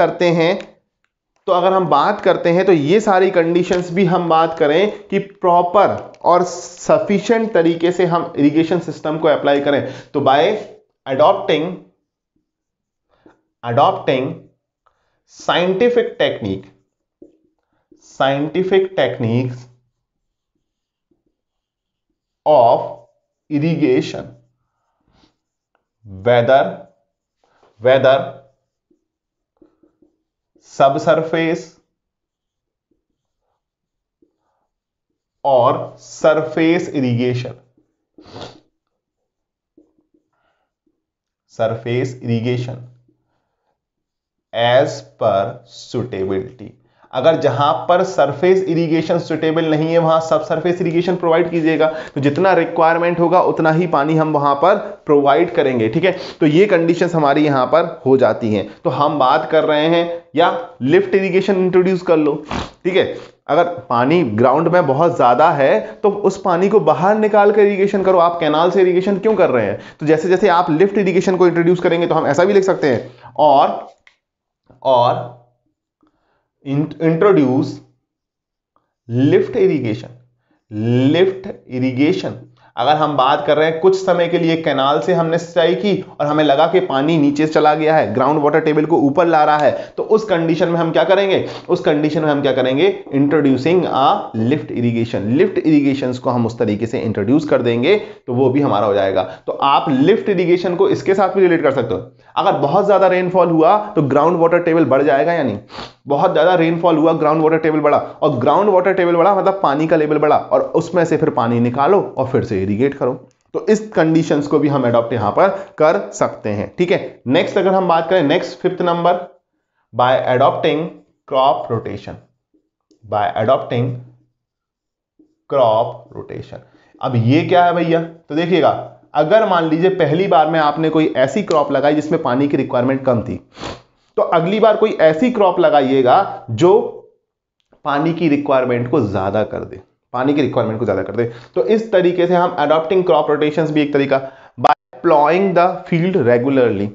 करते हैं तो ये सारी कंडीशंस भी हम बात करें कि प्रॉपर और सफिशिएंट तरीके से हम इरिगेशन सिस्टम को अप्लाई करें, तो by adopting scientific techniques of irrigation, whether subsurface और surface irrigation as per suitability. अगर जहां पर सरफेस इरिगेशन सुटेबल नहीं है वहां सब सरफेस इरिगेशन प्रोवाइड कीजिएगा, तो जितना रिक्वायरमेंट होगा उतना ही पानी हम वहां पर प्रोवाइड करेंगे, ठीक है। तो ये कंडीशंस हमारी यहां पर हो जाती हैं। तो हम बात कर रहे हैं या लिफ्ट इरिगेशन इंट्रोड्यूस कर लो, ठीक है। अगर पानी ग्राउंड में बहुत ज़्यादा है तो उस पानी को बाहर निकाल कर इरीगेशन करो, आप कैनाल से इरीगेशन क्यों कर रहे हैं। तो जैसे जैसे आप लिफ्ट इरीगेशन को इंट्रोड्यूस करेंगे, तो हम ऐसा भी लिख सकते हैं, और इंट्रोड्यूस लिफ्ट इरिगेशन अगर हम बात कर रहे हैं, कुछ समय के लिए कैनाल से हमने सिंचाई की और हमें लगा कि पानी नीचे चला गया है, ग्राउंड वाटर टेबल को ऊपर ला रहा है, तो उस कंडीशन में हम क्या करेंगे, इंट्रोड्यूसिंग अ लिफ्ट इरिगेशन को हम उस तरीके से इंट्रोड्यूस कर देंगे तो वो भी हमारा हो जाएगा। तो आप लिफ्ट इरीगेशन को इसके साथ भी रिलेट कर सकते हो। अगर बहुत ज्यादा रेनफॉल हुआ तो ग्राउंड वाटर टेबल बढ़ जाएगा या नहीं? बहुत ज्यादा रेनफॉल हुआ, ग्राउंड वाटर टेबल बढ़ा, और ग्राउंड वाटर टेबल बढ़ा मतलब पानी का लेवल बढ़ा, और उसमें से फिर पानी निकालो और फिर से इरिगेट करो। तो इस कंडीशंस को भी हम अडॉप्ट यहां पर कर सकते हैं। ठीक है, नेक्स्ट अगर हम बात करें, next fifth number, by adopting crop rotation. अब ये क्या है भैया? तो देखिएगा, अगर मान लीजिए पहली बार में आपने कोई ऐसी क्रॉप लगाई जिसमें पानी की रिक्वायरमेंट कम थी, तो अगली बार कोई ऐसी क्रॉप लगाइएगा जो पानी की रिक्वायरमेंट को ज्यादा कर दे, तो इस तरीके से हम अडॉप्टिंग क्रॉप रोटेशंस भी एक तरीका, by ploughing the field regularly,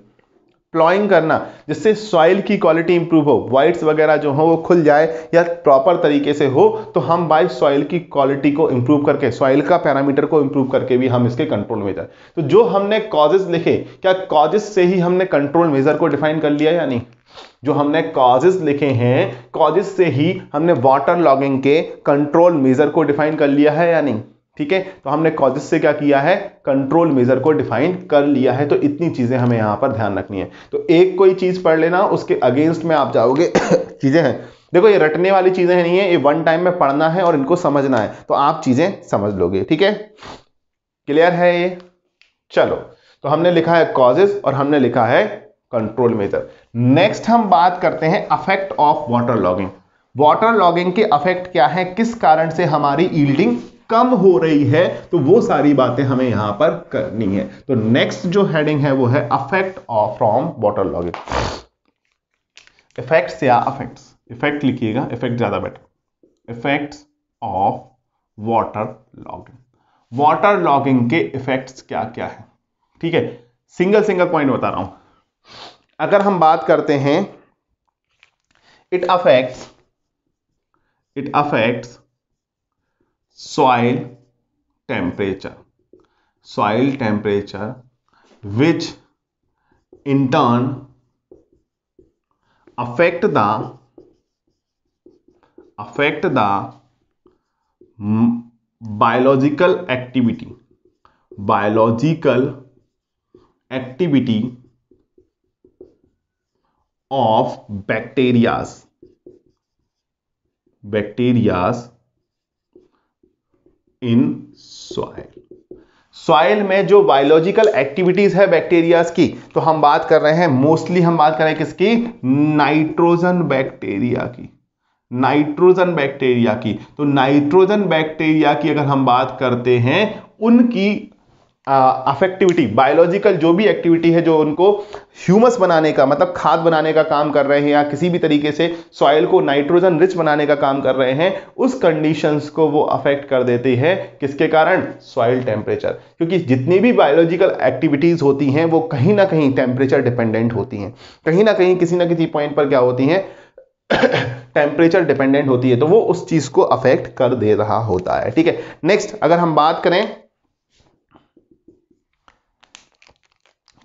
ploughing करना जिससे सॉइल की क्वालिटी इंप्रूव हो, वाइट्स वगैरह जो हो वो खुल जाए या प्रॉपर तरीके से हो, तो हम बाय सॉइल की क्वालिटी को इंप्रूव करके, सॉइल का पैरामीटर को इंप्रूव करके भी हम इसके कंट्रोल मेजर, तो जो हमने कॉजेस लिखे, क्या कॉजेस से ही हमने कंट्रोल मेजर को डिफाइन कर लिया या नहीं? जो हमने कॉजेस लिखे हैं, कॉजेस से ही हमने वाटर लॉगिंग के कंट्रोल मेजर को डिफाइन कर लिया है या नहीं? ठीक है, तो हमने कॉजेस से क्या किया है, कंट्रोल मेजर को डिफाइन कर लिया है। तो इतनी चीजें हमें यहां पर ध्यान रखनी है। तो एक कोई चीज पढ़ लेना, उसके अगेंस्ट में आप जाओगे चीजें हैं, देखो ये रटने वाली चीजें नहीं है, ये वन टाइम में पढ़ना है और इनको समझना है, तो आप चीजें समझ लोगे। ठीक है, क्लियर है ये? चलो, तो हमने लिखा है कॉजेस और हमने लिखा है कंट्रोल मेजर। नेक्स्ट हम बात करते हैं affect of water logging. Water logging के अफेक्ट क्या है, किस कारण से हमारी यील्डिंग कम हो रही है, तो वो सारी बातें हमें यहां पर करनी है। तो नेक्स्ट जो हेडिंग है वो है affect of from water logging, effects या अफेक्ट्स, इफेक्ट लिखिएगा, इफेक्ट ज्यादा better, effects of water logging. Water logging के इफेक्ट्स क्या क्या है? ठीक है, सिंगल सिंगल पॉइंट बता रहा हूं। अगर हम बात करते हैं, it affects soil temperature which in turn affect the biological activity of bacteria in soil में जो बायोलॉजिकल एक्टिविटीज है बैक्टीरियाज की, तो हम बात कर रहे हैं, मोस्टली हम बात कर रहे हैं किसकी, नाइट्रोजन बैक्टीरिया की। तो नाइट्रोजन बैक्टीरिया की अगर हम बात करते हैं, उनकी अफेक्टिविटी, बायोलॉजिकल जो भी एक्टिविटी है जो उनको ह्यूमस बनाने का, मतलब खाद बनाने का काम कर रहे हैं, या किसी भी तरीके से सॉइल को नाइट्रोजन रिच बनाने का काम कर रहे हैं, उस कंडीशंस को वो अफेक्ट कर देती है। किसके कारण? सॉइल टेम्परेचर, क्योंकि जितनी भी बायोलॉजिकल एक्टिविटीज होती हैं वो कहीं ना कहीं टेम्परेचर डिपेंडेंट होती हैं, कहीं ना कहीं किसी ना किसी पॉइंट पर क्या होती हैं, टेम्परेचर डिपेंडेंट होती है, तो वो उस चीज को अफेक्ट कर दे रहा होता है। ठीक है, नेक्स्ट अगर हम बात करें,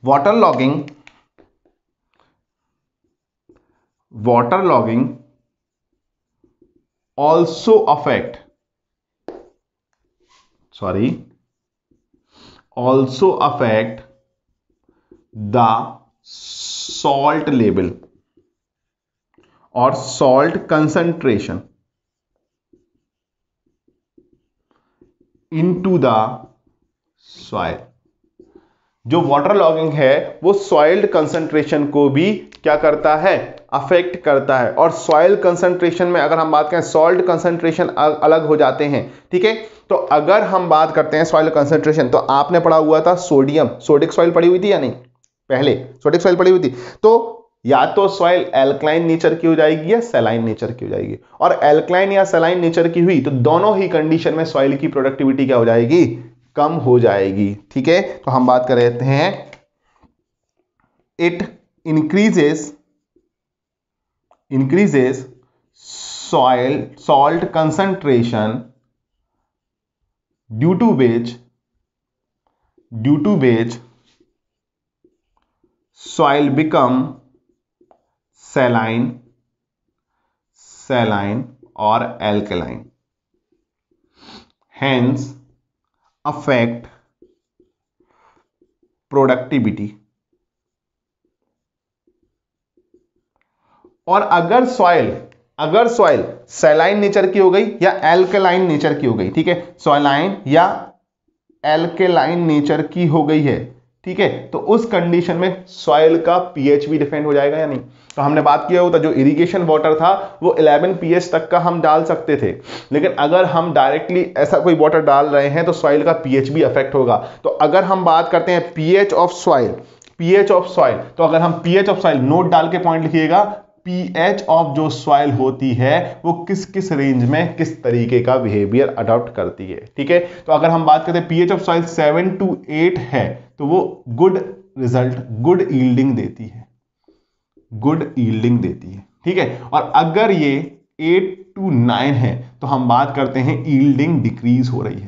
water logging also affect the salt level or salt concentration into the soil। जो वाटर लॉगिंग है वो सॉइल कंसंट्रेशन को भी क्या करता है, अफेक्ट करता है। और सॉइल कंसंट्रेशन में अगर हम बात करें, सॉल्ट कंसंट्रेशन अलग हो जाते हैं। ठीक है, तो अगर हम बात करते हैं सॉइल कंसंट्रेशन, तो आपने पढ़ा हुआ था सोडियम, सोडिक सॉइल पढ़ी हुई थी या नहीं? पहले सोडिक सॉइल पढ़ी हुई थी, तो या तो सॉइल एल्कलाइन नेचर की हो जाएगी या सैलाइन नेचर की हो जाएगी, और एल्कलाइन या सैलाइन नेचर की हुई तो दोनों ही कंडीशन में सॉइल की प्रोडक्टिविटी क्या हो जाएगी, कम हो जाएगी। ठीक है, तो हम बात कर रहे हैं it increases soil salt concentration due to which soil become saline or alkaline, hence affect productivity। और अगर सॉइल सैलाइन नेचर की हो गई या एल्केलाइन नेचर की हो गई, ठीक है, सॉइलाइन या एल्केलाइन नेचर की हो गई है, ठीक है, तो उस कंडीशन में सॉइल का पीएच भी डिफाइन हो जाएगा या नहीं। तो हमने बात किया होता जो इरिगेशन वाटर था वो 11 पीएच तक का हम डाल सकते थे, लेकिन अगर हम डायरेक्टली ऐसा कोई वाटर डाल रहे हैं तो सॉइल का पीएच भी अफेक्ट होगा। तो अगर हम बात करते हैं पीएच ऑफ सॉइल, तो अगर हम पीएच ऑफ सॉइल नोट डाल के पॉइंट लिखिएगा, पीएच ऑफ जो सॉइल होती है वो किस किस रेंज में किस तरीके का बिहेवियर अडॉप्ट करती है, ठीक है। तो अगर हम बात करते हैं पीएच ऑफ सॉइल 7 to 8 है तो वो गुड रिजल्ट, गुड यील्डिंग देती है, ठीक है। और अगर ये 8 to 9 है तो हम बात करते हैं यील्डिंग डिक्रीज हो रही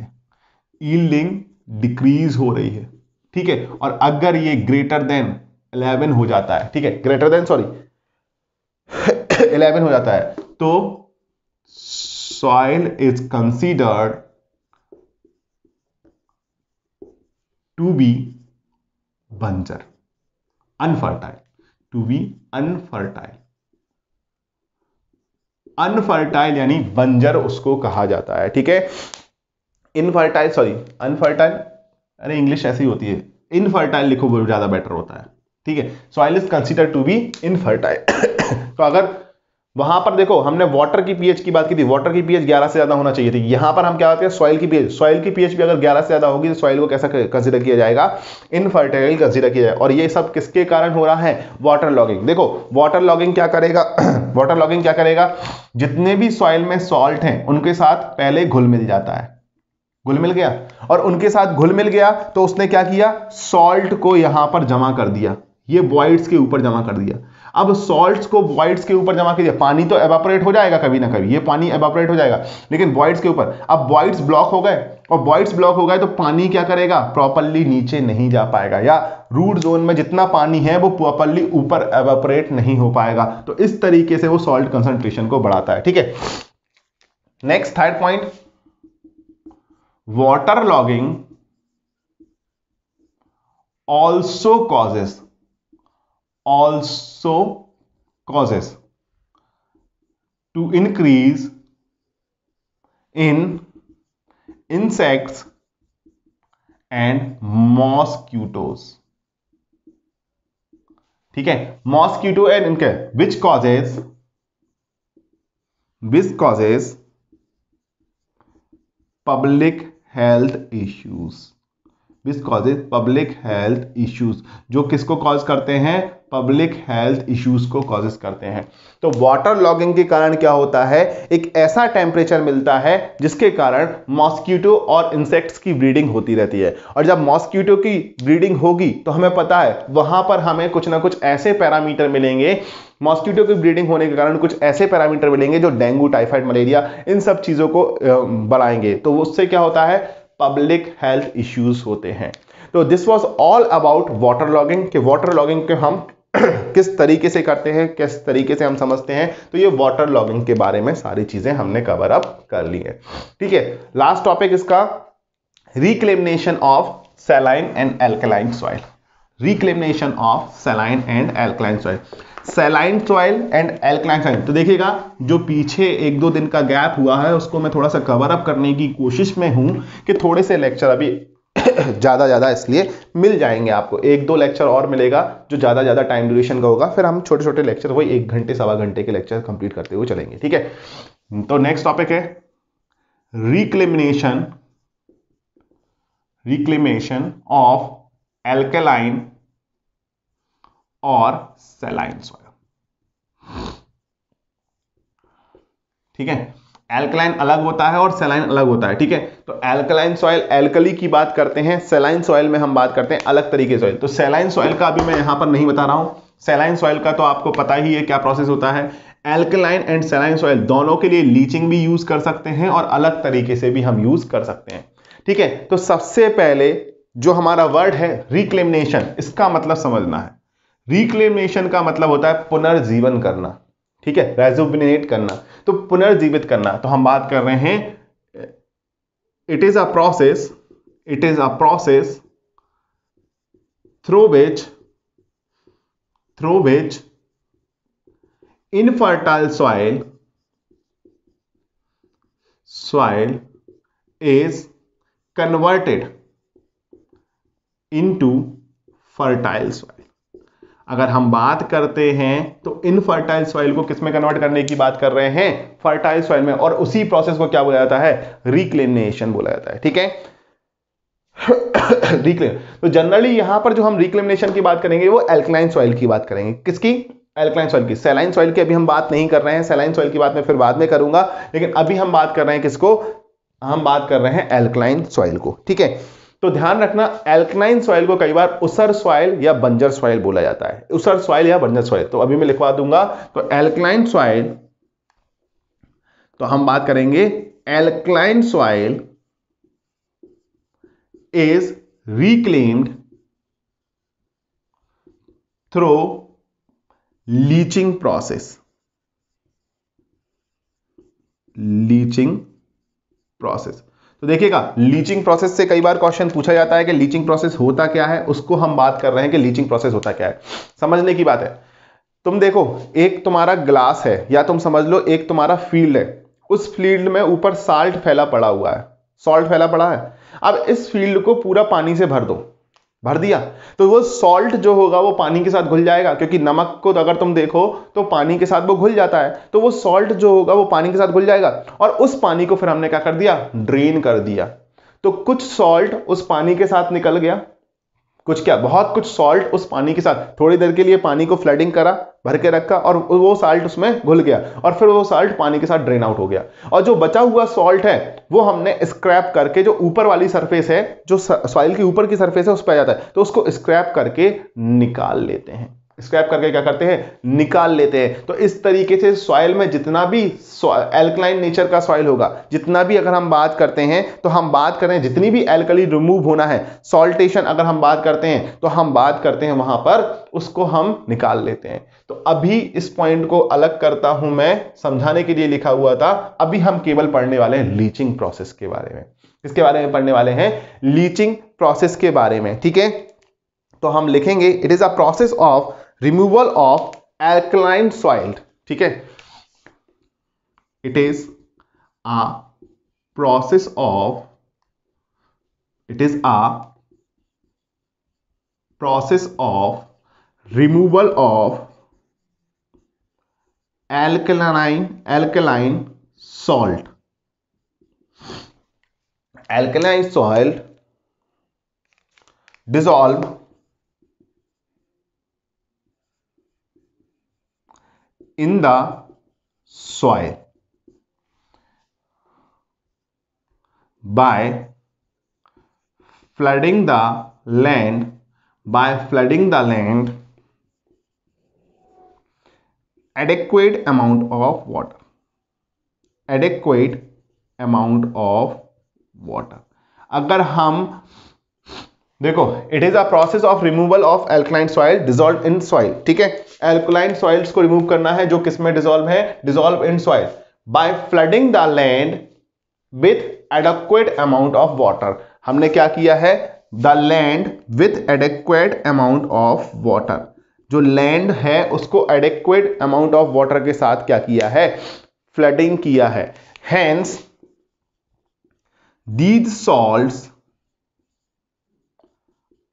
है, ठीक है। और अगर ये ग्रेटर देन 11 हो जाता है तो soil is considered to be बंजर, अनफर्टाइल यानी बंजर उसको कहा जाता है, ठीक है। अनफर्टाइल, अरे इंग्लिश ऐसी होती है, इनफर्टाइल लिखो वो ज्यादा बेटर होता है, ठीक है। Soil is considered to be infertile. तो अगर वहां पर देखो हमने वाटर की पीएच की बात की थी, वाटर की पीएच 11 से ज्यादा होना चाहिए थी, यहां पर हम क्या बात करें सॉइल की पीएच भी अगर 11 से ज्यादा होगी तो सॉइल को कैसा कंसीडर किया जाएगा, इनफर्टाइल कंसीडर किया जाएगा। और ये सब किसके कारण हो रहा है, वाटर लॉगिंग। देखो वाटर लॉगिंग क्या करेगा, जितने भी सॉइल में सॉल्ट हैं उनके साथ पहले घुल मिल गया और उनके साथ घुल मिल गया तो उसने क्या किया, सॉल्ट को यहां पर जमा कर दिया, ये वॉइड्स के ऊपर जमा कर दिया। अब सॉल्ट्स को वॉइड्स के ऊपर जमा किया, पानी तो एवापोरेट हो जाएगा, कभी ना कभी ये पानी एवापोरेट हो जाएगा, लेकिन वॉइड्स के ऊपर। अब वॉइड्स ब्लॉक हो गए और वॉइड्स ब्लॉक हो गए तो पानी क्या करेगा, प्रॉपर्ली नीचे नहीं जा पाएगा, या रूट जोन में जितना पानी है वो प्रॉपर्ली ऊपर एवापोरेट नहीं हो पाएगा। तो इस तरीके से वो सॉल्ट कंसंट्रेशन को बढ़ाता है, ठीक है। Next third point, water logging also causes to increase in insects and mosquitoes, ठीक है, mosquito and इनके which causes public health issues, जो किसको कॉज करते हैं, पब्लिक हेल्थ इश्यूज को कॉजेस करते हैं। तो वाटर लॉगिंग के कारण क्या होता है, एक ऐसा टेम्परेचर मिलता है जिसके कारण मॉस्क्यूटो और इंसेक्ट्स की ब्रीडिंग होती रहती है। और जब मॉस्क्यूटो की ब्रीडिंग होगी तो हमें पता है वहां पर हमें कुछ ना कुछ ऐसे पैरामीटर मिलेंगे, मॉस्क्यूटो की ब्रीडिंग होने के कारण कुछ ऐसे पैरामीटर मिलेंगे जो डेंगू, टाइफाइड, मलेरिया इन सब चीजों को बढ़ाएंगे। तो उससे क्या होता है, पब्लिक हेल्थ इश्यूज होते हैं। तो this was all about water logging के हम किस तरीके से करते हैं, किस तरीके से हम समझते हैं। तो ये वाटर लॉगिंग के बारे में सारी चीजें हमने कवर अप कर ली है, ठीक है। लास्ट टॉपिक इसका reclamation of saline and alkaline soil. Saline soil and alkaline soil, तो देखिएगा जो पीछे 1-2 दिन का गैप हुआ है उसको मैं थोड़ा सा कवर अप करने की कोशिश में हूं कि थोड़े से लेक्चर अभी ज्यादा इसलिए मिल जाएंगे आपको, 1-2 लेक्चर और मिलेगा जो ज्यादा टाइम ड्यूरेशन का होगा, फिर हम छोटे लेक्चर वही 1 घंटे सवा घंटे के लेक्चर कंप्लीट करते हुए चलेंगे, ठीक है। तो नेक्स्ट टॉपिक है रिक्लेमिनेशन ऑफ एल्केलाइन और सैलाइन सॉइल, ठीक है। एल्कलाइन अलग होता है और सैलाइन अलग होता है, ठीक है। तो एल्कलाइन सॉइल एल्कली की बात करते हैं, सैलाइन सॉइल में हम बात करते हैं अलग तरीके सॉइल। तो सैलाइन सॉइल का अभी मैं यहां पर नहीं बता रहा हूं, सैलाइन सॉइल का तो आपको पता ही है क्या प्रोसेस होता है। एल्कलाइन एंड सैलाइन सॉइल दोनों के लिए लीचिंग भी यूज कर सकते हैं और अलग तरीके से भी हम यूज कर सकते हैं। ठीक है, तो सबसे पहले जो हमारा वर्ड है रिक्लेमिनेशन, इसका मतलब समझना है। रिक्लेमिनेशन का मतलब होता है पुनर्जीवन करना, ठीक है, रेजुबिनेट करना, तो पुनर्जीवित करना। तो हम बात कर रहे हैं it is a process through which infertile soil is converted into fertile soil। अगर हम बात करते हैं तो इनफर्टाइल सॉइल को किसमें कन्वर्ट करने की बात कर रहे हैं, फर्टाइल सॉइल में, और उसी प्रोसेस को क्या बोला जाता है, रिक्लेमिनेशन बोला जाता है। ठीक है, रिक्लेम तो जनरली यहां पर जो हम रिक्लेमिनेशन की बात करेंगे वो एल्कलाइन सॉइल की बात करेंगे। किसकी? एल्कलाइन सॉइल की। सैलाइन सॉइल की अभी हम बात नहीं कर रहे हैं, सैलाइन सॉइल की बात मैं फिर बाद में करूंगा, लेकिन अभी हम बात कर रहे हैं किसको, हम बात कर रहे हैं एल्कलाइन सॉइल को। ठीक है, तो ध्यान रखना, एल्कलाइन सॉइल को कई बार उसर सॉइल या बंजर सॉइल बोला जाता है, उसर सॉइल या बंजर सॉइल, तो अभी मैं लिखवा दूंगा। तो एल्कलाइन सॉइल, तो हम बात करेंगे alkaline soil is reclaimed through leaching process। तो देखिएगा, लीचिंग प्रोसेस से कई बार क्वेश्चन पूछा जाता है कि लीचिंग प्रोसेस होता क्या है, उसको हम बात कर रहे हैं कि लीचिंग प्रोसेस होता क्या है। समझने की बात है, तुम देखो, एक तुम्हारा ग्लास है या तुम समझ लो एक तुम्हारा फील्ड है, उस फील्ड में ऊपर साल्ट फैला पड़ा हुआ है, सॉल्ट फैला पड़ा है। अब इस फील्ड को पूरा पानी से भर दो, भर दिया तो वो सॉल्ट जो होगा वो पानी के साथ घुल जाएगा, क्योंकि नमक को अगर तुम देखो तो पानी के साथ वो घुल जाता है, तो वो सॉल्ट जो होगा वो पानी के साथ घुल जाएगा। और उस पानी को फिर हमने क्या कर दिया, ड्रेन कर दिया। तो कुछ सॉल्ट उस पानी के साथ निकल गया, कुछ क्या, बहुत कुछ सॉल्ट उस पानी के साथ, थोड़ी देर के लिए पानी को फ्लडिंग करा, भर के रखा, और वो साल्ट उसमें घुल गया, और फिर वो साल्ट पानी के साथ ड्रेन आउट हो गया। और जो बचा हुआ सॉल्ट है वो हमने स्क्रैप करके, जो ऊपर वाली सरफेस है, जो सॉइल की ऊपर की सरफेस है उस पर आ जाता है, तो उसको स्क्रैप करके निकाल लेते हैं, स्क्रैप करके क्या करते हैं, निकाल लेते हैं। तो इस तरीके से सॉइल में जितना भी एल्कलाइन नेचर का सॉइल होगा, जितना भी, अगर हम बात करते हैं तो हम बात कर रहे हैं जितनी भी एल्कली रिमूव होना है, सॉल्टेशन अगर हम बात करते हैं तो हम बात करते हैं वहां पर, उसको हम निकाल लेते हैं। तो अभी इस पॉइंट को अलग करता हूं मैं, समझाने के लिए लिखा हुआ था। अभी हम केवल पढ़ने वाले हैं लीचिंग प्रोसेस के बारे में, इसके बारे में पढ़ने वाले हैं, लीचिंग प्रोसेस के बारे में। ठीक है, तो हम लिखेंगे it is a process of removal of alkaline soil. ठीक है, it is a process of removal of alkaline salt. Alkaline soil dissolve in the soil by flooding the land adequate amount of water। अगर हम देखो, it is a process of removal of alkaline soil dissolve in soil. ठीक है, एल्कलाइन सॉइल्स को रिमूव करना है जो किसमें डिसॉल्व है, dissolve in soil. By flooding the land with adequate amount of water, हमने क्या किया है, the land with adequate amount of water, जो लैंड है उसको एडेक्वेट अमाउंट ऑफ वाटर के साथ क्या किया है, फ्लडिंग किया है। Hence these salts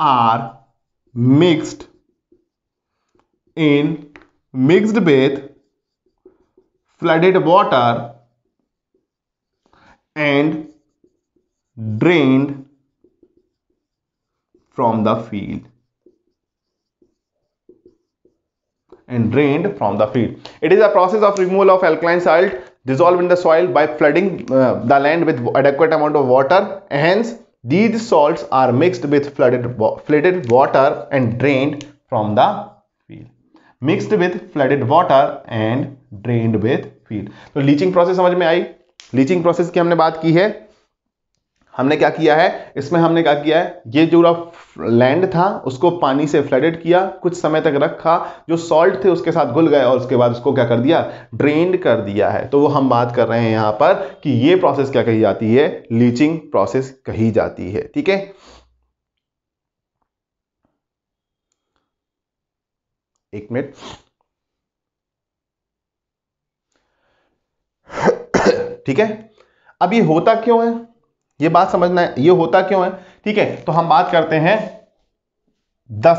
are mixed with flooded water and drained from the field It is a process of removal of alkaline salt dissolved in the soil by flooding the land with adequate amount of water, hence these salts are mixed with flooded water and drained from the field। Mixed with flooded water and drained with feed. तो लीचिंग प्रोसेस समझ में आई। लीचिंग प्रोसेस की हमने बात की है, हमने क्या किया है इसमें, हमने क्या किया है ये जो लैंड था उसको पानी से फ्लडेड किया, कुछ समय तक रखा, जो सॉल्ट थे उसके साथ घुल गए और उसके बाद उसको क्या कर दिया, ड्रेन्ड कर दिया है। तो वो हम बात कर रहे हैं यहाँ पर कि ये प्रोसेस क्या कही जाती है, लीचिंग प्रोसेस कही जाती है। ठीक है, एक मिनट। ठीक है, अब ये होता क्यों है, ये बात समझना है, ये होता क्यों है। ठीक है, तो हम बात करते हैं the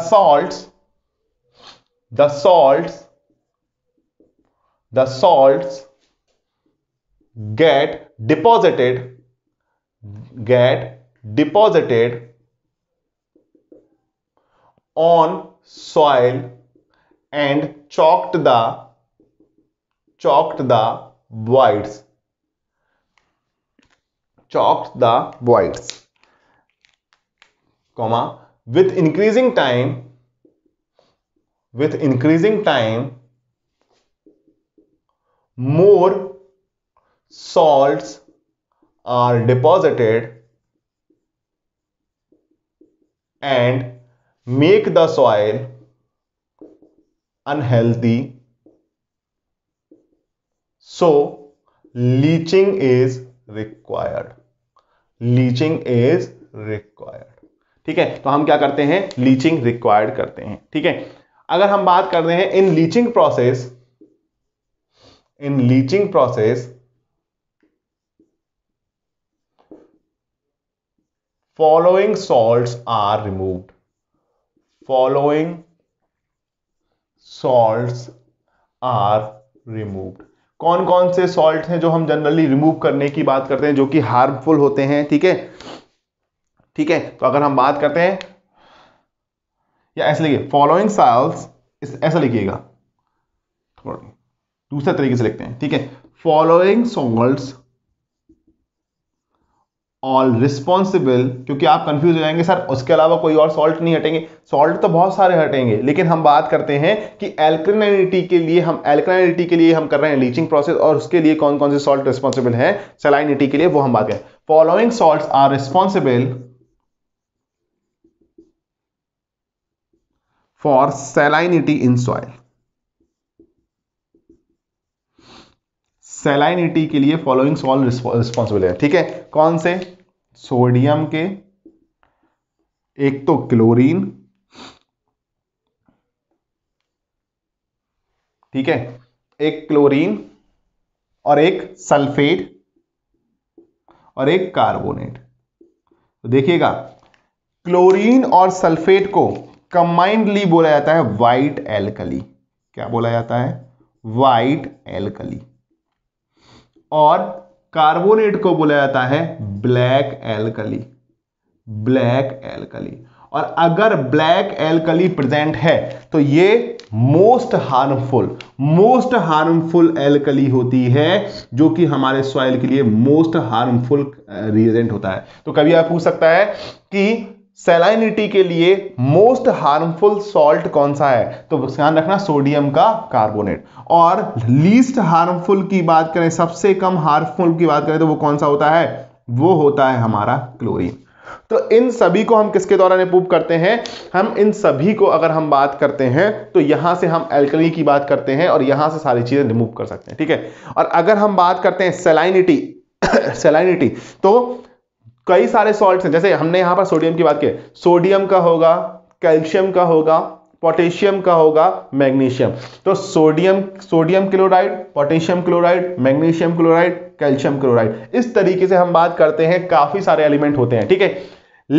salts get deposited on soil and choked the voids, chalked the voids, comma, with increasing time, more salts are deposited and make the soil unhealthy. So, leaching is required. ठीक है, तो हम क्या करते हैं, लीचिंग रिक्वायर्ड करते हैं। ठीक है, अगर हम बात कर रहे हैं in leaching process following salts are removed. कौन कौन से सॉल्ट हैं जो हम जनरली रिमूव करने की बात करते हैं, जो कि हार्मफुल होते हैं। ठीक है, तो अगर हम बात करते हैं, या ऐसे लिखिए फॉलोइंग सॉल्ट्स, ऐसा लिखिएगा, दूसरे तरीके से लिखते हैं। ठीक है, फॉलोइंग सॉल्ट्स ऑल रिस्पॉन्सिबल, क्योंकि आप कंफ्यूज हो जाएंगे सर उसके अलावा कोई और सॉल्ट नहीं हटेंगे, सॉल्ट तो बहुत सारे हटेंगे, लेकिन हम बात करते हैं कि एल्कलाइनिटी के लिए हम कर रहे हैं लीचिंग प्रोसेस, और उसके लिए कौन कौन से सॉल्ट रिस्पॉन्सिबल हैं सलाइनिटी के लिए, वो हम बात करें। Following salt are responsible for salinity in soil, salinity के लिए फॉलोइंग सॉल्ट रिस्पॉन्सिबल है। ठीक है, कौन से, सोडियम के, एक तो क्लोरीन, ठीक है, एक क्लोरीन और एक सल्फेट और एक कार्बोनेट। तो देखिएगा, क्लोरीन और सल्फेट को कंबाइंडली बोला जाता है वाइट एल्कली। क्या बोला जाता है, वाइट एल्कली। और कार्बोनेट को बोला जाता है ब्लैक एल्कली। और अगर ब्लैक एल्कली प्रेजेंट है तो ये मोस्ट हार्मफुल एल्कली होती है, जो कि हमारे सॉइल के लिए मोस्ट हार्मफुल रिएजेंट होता है। तो कभी आप पूछ सकता है कि सैलाइनिटी के लिए मोस्ट हार्मफुल सॉल्ट कौन सा है, तो ध्यान रखना सोडियम का कार्बोनेट। और लीस्ट हार्मफुल की बात करें, सबसे कम हार्मफुल की बात करें, तो वो कौन सा होता है, वो होता है हमारा क्लोरीन। तो इन सभी को हम किसके द्वारा रिमूव करते हैं, हम इन सभी को अगर हम बात करते हैं तो यहां से हम एल्कली की बात करते हैं और यहां से सारी चीजें रिमूव कर सकते हैं। ठीक है, और अगर हम बात करते हैं सैलाइनिटी तो कई सारे सॉल्ट्स हैं, जैसे हमने यहां पर सोडियम की बात की, सोडियम का होगा, कैल्शियम का होगा, पोटेशियम का होगा, मैग्नीशियम। तो sodium chloride, potassium chloride, magnesium chloride, calcium chloride, इस तरीके से हम बात करते हैं, काफी सारे एलिमेंट होते हैं। ठीक है,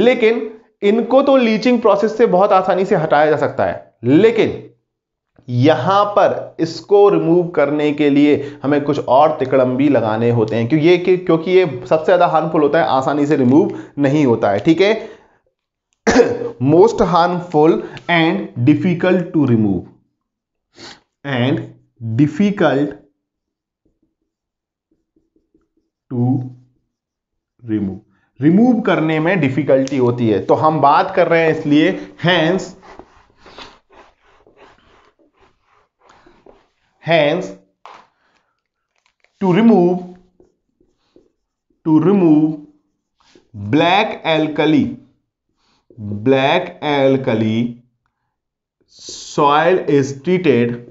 लेकिन इनको तो लीचिंग प्रोसेस से बहुत आसानी से हटाया जा सकता है, लेकिन यहां पर इसको रिमूव करने के लिए हमें कुछ और तिकड़म भी लगाने होते हैं, क्योंकि ये सबसे ज्यादा हार्मफुल होता है, आसानी से रिमूव नहीं होता है। ठीक है, most harmful and difficult to remove remove करने में डिफिकल्टी होती है, तो हम बात कर रहे हैं इसलिए, Hence, to remove black alkali soil is treated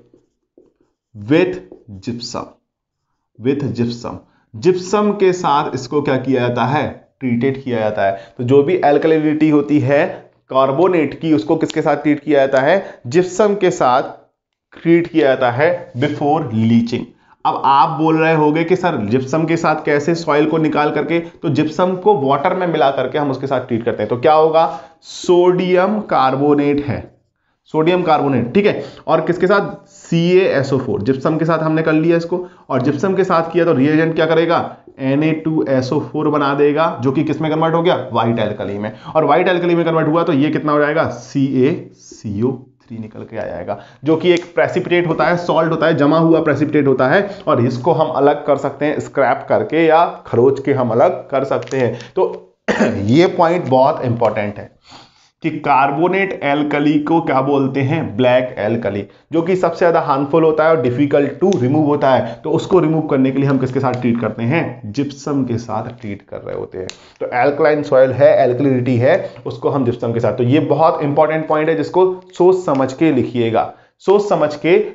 with gypsum के साथ इसको क्या किया जाता है, ट्रीटेड किया जाता है। तो जो भी एल्कलिनिटी होती है कार्बोनेट की, उसको किसके साथ ट्रीट किया जाता है, जिप्सम के साथ ट्रीट किया जाता है बिफोर लीचिंग। अब आप बोल रहे होंगे कि सर जिप्सम के साथ कैसे, सॉइल को निकाल करके, तो जिप्सम को वाटर में मिला करके हम उसके साथ ट्रीट करते हैं। तो क्या होगा, सोडियम कार्बोनेट, ठीक है, और किसके साथ, CaSO4, जिप्सम के साथ हमने कर लिया इसको, और जिप्सम के साथ किया तो रिएजेंट क्या करेगा, Na2SO4 बना देगा, जो कि किस में कन्वर्ट हो गया, व्हाइट एल्कली में, और व्हाइट एल्कली में कन्वर्ट हुआ तो ये कितना हो जाएगा, CaCO3 निकल के आ जाएगा, जो कि एक प्रेसिपिटेट होता है, सॉल्ट होता है, जमा हुआ प्रेसिपिटेट होता है, और इसको हम अलग कर सकते हैं स्क्रैप करके या खरोच के हम अलग कर सकते हैं। तो ये पॉइंट बहुत इंपॉर्टेंट है कि कार्बोनेट एल्कली को क्या बोलते हैं, ब्लैक एल्कली, जो कि सबसे ज्यादा हार्मफुल होता है और डिफिकल्ट टू रिमूव होता है। तो उसको रिमूव करने के लिए हम किसके साथ ट्रीट करते हैं, जिप्सम के साथ ट्रीट कर रहे होते हैं। तो एल्कलाइन सॉइल है, एल्कलिनिटी है, उसको हम जिप्सम के साथ, तो ये बहुत इंपॉर्टेंट पॉइंट है जिसको सोच समझ के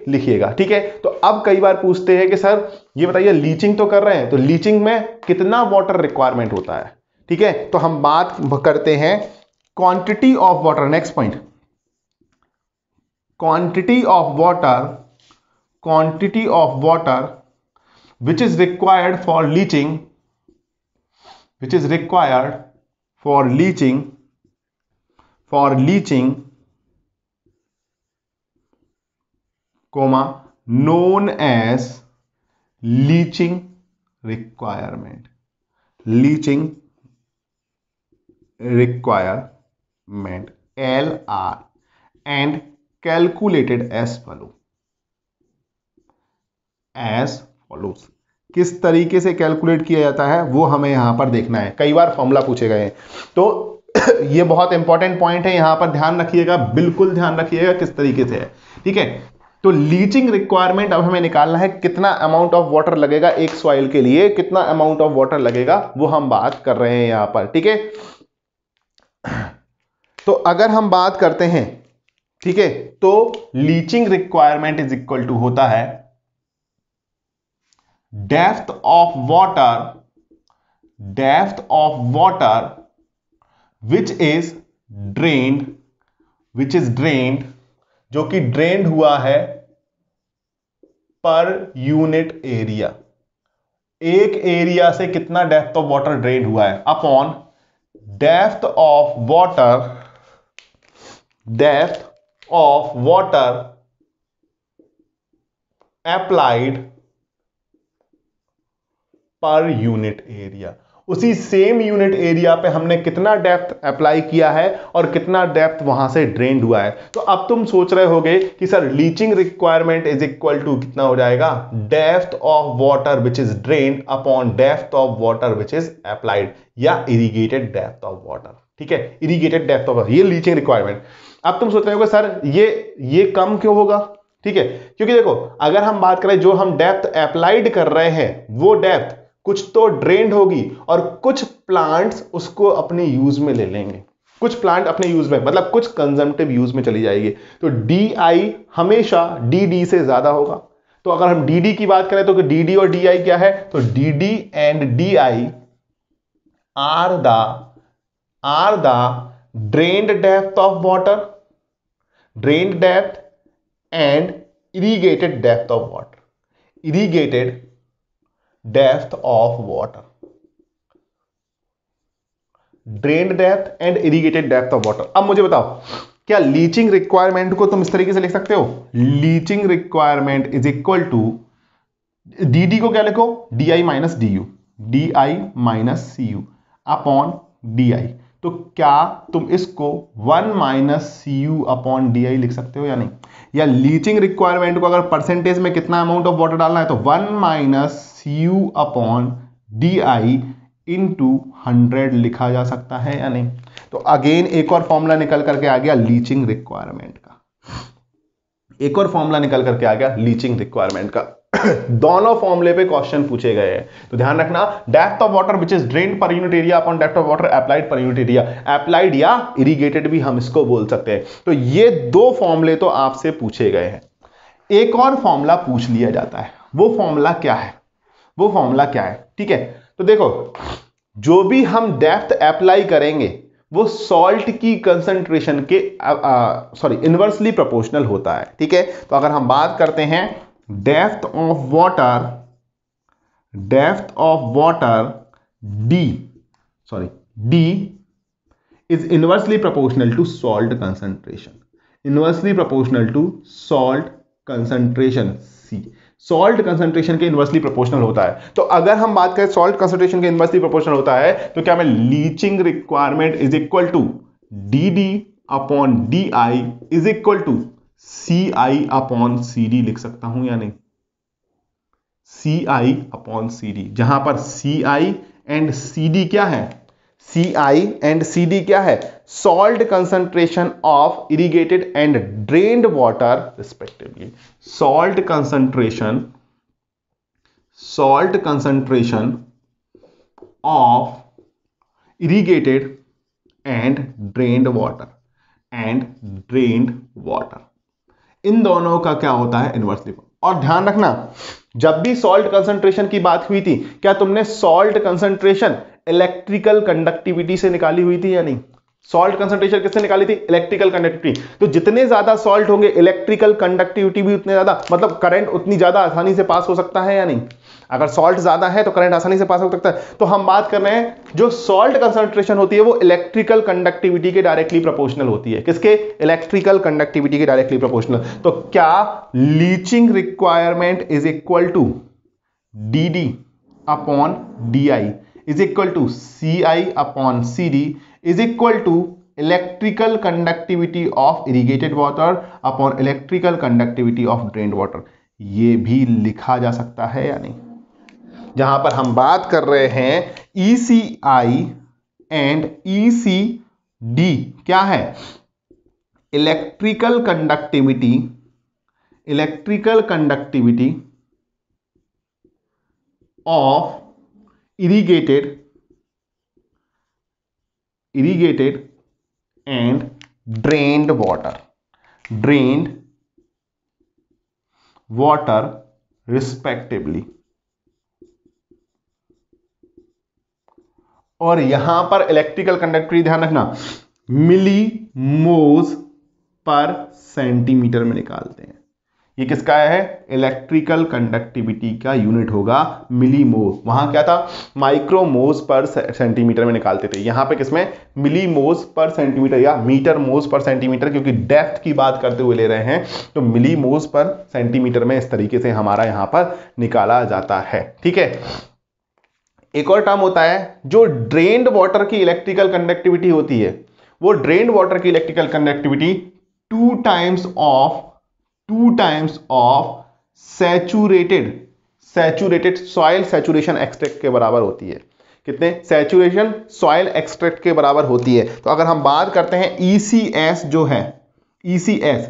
लिखिएगा, ठीक है। तो अब कई बार पूछते हैं कि सर ये बताइए, लीचिंग तो कर रहे हैं, तो लीचिंग में कितना वाटर रिक्वायरमेंट होता है, ठीक है। तो हम बात करते हैं quantity of water, next point, quantity of water which is required for leaching, comma, known as leaching requirement, LR, and calculated as follows। किस तरीके से कैलकुलेट किया जाता है वो हमें यहां पर देखना है, कई बार फॉर्मूला पूछे गए हैं, तो ये बहुत इंपॉर्टेंट पॉइंट है, यहां पर ध्यान रखिएगा, बिल्कुल ध्यान रखिएगा किस तरीके से है, ठीक है। तो लीचिंग रिक्वायरमेंट अब हमें निकालना है, कितना अमाउंट ऑफ वाटर लगेगा एक सॉइल के लिए, कितना अमाउंट ऑफ वाटर लगेगा, वो हम बात कर रहे हैं यहां पर, ठीक है। तो अगर हम बात करते हैं, ठीक है, तो leaching requirement is equal to होता है depth of water which is drained, जो कि ड्रेन्ड हुआ है पर यूनिट एरिया, एक एरिया से कितना डेप्थ ऑफ वाटर ड्रेन्ड हुआ है upon depth of water applied per unit area. उसी सेम यूनिट एरिया पे हमने कितना डेप्थ अप्लाई किया है और कितना डेप्थ वहां से ड्रेन्ड हुआ है। तो अब तुम सोच रहे होगे कि sir leaching requirement is equal to कितना हो जाएगा, depth of water which is drained upon depth of water which is applied, या इरिगेटेड डेप्थ ऑफ वाटर, ठीक है, इरिगेटेड डेप्थ ऑफ वाटर, ये लीचिंग रिक्वायरमेंट। अब तुम सोच रहे होगे सर ये कम क्यों होगा, ठीक है, क्योंकि देखो अगर हम बात करें जो हम डेप्थ अप्लाइड कर रहे हैं वो डेप्थ कुछ तो ड्रेन्ड होगी और कुछ प्लांट्स उसको अपने यूज में ले लेंगे, कुछ प्लांट अपने यूज में, मतलब कुछ कंजम्पटिव यूज में चली जाएगी। तो DI हमेशा DD से ज्यादा होगा। तो अगर हम DD की बात करें तो DD और DI क्या है, तो DD and DI are the drained depth of water, drained depth and irrigated depth of water, irrigated depth of water, drained depth and irrigated depth of water. अब मुझे बताओ, क्या लीचिंग रिक्वायरमेंट को तुम इस तरीके से लिख सकते हो, leaching requirement is equal to DD को क्या लिखो, DI minus CU upon DI। तो क्या तुम इसको 1 माइनस CU अपॉन DI लिख सकते हो या नहीं, या लीचिंग रिक्वायरमेंट को अगर परसेंटेज में कितना अमाउंट ऑफ वाटर डालना है तो 1 minus CU upon DI into 100 लिखा जा सकता है या नहीं। तो अगेन एक और फॉर्मूला निकल करके आ गया लीचिंग रिक्वायरमेंट का, एक और फॉर्मूला निकल करके आ गया लीचिंग रिक्वायरमेंट का। दोनों फॉर्मूले पे क्वेश्चन पूछे गए हैं तो ध्यान रखना। Depth of water which is drain per unit area upon depth of water applied per unit area, applied या इरिगेटेड भी हम इसको बोल सकते हैं। तो ये दो फॉर्मूले तो आपसे पूछे गए हैं। एक और फॉर्मूला पूछ लिया जाता है, वो फॉर्मूला क्या है, वो फॉर्मूला क्या है, ठीक है। तो देखो जो भी हम डेप्थ अप्लाई करेंगे वो सॉल्ट की कंसंट्रेशन के सॉरी इन्वर्सली प्रोपोर्शनल होता है, ठीक है। तो अगर हम बात करते हैं depth of water, depth of water D is inversely proportional to salt concentration, inversely proportional to salt concentration C, salt concentration के इन्वर्सली प्रोपोर्शनल होता है। तो अगर हम बात करें सॉल्ट कंसंट्रेशन के इन्वर्सली प्रोपोर्शनल होता है तो क्या मैं leaching requirement is equal to D D upon D I is equal to C I upon C D लिख सकता हूं या नहीं? सी आई अपॉन सी डी, जहां पर सी आई एंड सी डी क्या है, सी आई एंड सी डी क्या है, salt concentration of irrigated and drained water respectively, salt concentration of irrigated and drained water इन दोनों का क्या होता है इन्वर्सली। और ध्यान रखना जब भी सॉल्ट कंसंट्रेशन की बात हुई थी क्या तुमने सॉल्ट कंसंट्रेशन इलेक्ट्रिकल कंडक्टिविटी से निकाली हुई थी या नहीं? सॉल्ट कंसंट्रेशन किससे निकाली थी? Electrical conductivity. तो जितने ज्यादा सॉल्ट होंगे इलेक्ट्रिकल कंडक्टिविटी भी उतने ज्यादा, मतलब करंट उतनी ज्यादा आसानी से पास हो सकता है या नहीं? अगर सॉल्ट ज्यादा है तो करंट आसानी से पास हो सकता है। तो हम बात कर रहे हैं जो सॉल्ट कंसंट्रेशन होती है वो इलेक्ट्रिकल कंडक्टिविटी के डायरेक्टली प्रोपोर्शनल होती है। किसके? इलेक्ट्रिकल कंडक्टिविटी के डायरेक्टली प्रोपोर्शनल। तो क्या leaching requirement is equal to D D upon D I is equal to C I upon C D is equal to electrical conductivity of irrigated water upon electrical conductivity of drained water, ये भी लिखा जा सकता है या नहीं? जहां पर हम बात कर रहे हैं ई सी आई एंड ई सी डी क्या है, electrical conductivity, of irrigated and drained water respectively। और यहां पर इलेक्ट्रिकल कंडक्टिविटी ध्यान रखना मिली मोज पर सेंटीमीटर में निकालते हैं। ये किसका है? इलेक्ट्रिकल कंडक्टिविटी का यूनिट होगा मिलीमोल। वहां क्या था? माइक्रोमोज पर सेंटीमीटर में निकालते थे, यहां पे किसमें? मिलीमोज पर सेंटीमीटर या मीटर मोज पर सेंटीमीटर, क्योंकि डेप्थ की बात करते हुए ले रहे हैं तो मिलीमोज पर सेंटीमीटर में इस तरीके से हमारा यहां पर निकाला जाता है, ठीक है। एक और टर्म होता है जो ड्रेन्ड वाटर की इलेक्ट्रिकल कंडक्टिविटी होती है, वो ड्रेन्ड वाटर की electrical conductivity 2 times of saturated soil saturation extract के बराबर होती है। कितने? सैचुरेशन सॉइल एक्सट्रैक्ट के बराबर होती है। तो अगर हम बात करते हैं ECS जो है, ECS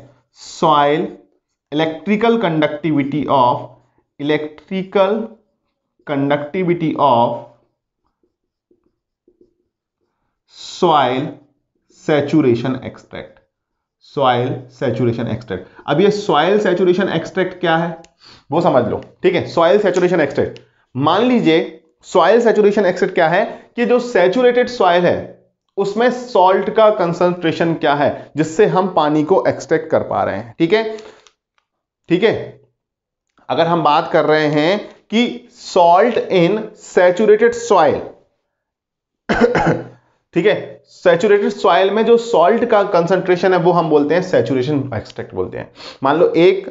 soil electrical conductivity of soil saturation extract, अब ये सॉइल सैचुरेशन एक्सट्रैक्ट क्या है वो समझ लो, ठीक है। सॉइल सैचुरेशन एक्सट्रैक्ट, मान लीजिए सॉइल सैचुरेशन एक्सट्रैक्ट क्या है कि जो सैचुरेटेड सॉइल है उसमें सॉल्ट का कंसंट्रेशन क्या है जिससे हम पानी को एक्सट्रैक्ट कर पा रहे हैं, ठीक है, ठीक है। अगर हम बात कर रहे हैं कि सॉल्ट इन सैचुरेटेड सॉइल, ठीक है, सैचुरेटेड सॉइल में जो सॉल्ट का कंसंट्रेशन है वो हम बोलते हैं सैचुरेशन एक्सट्रैक्ट बोलते हैं। मान लो एक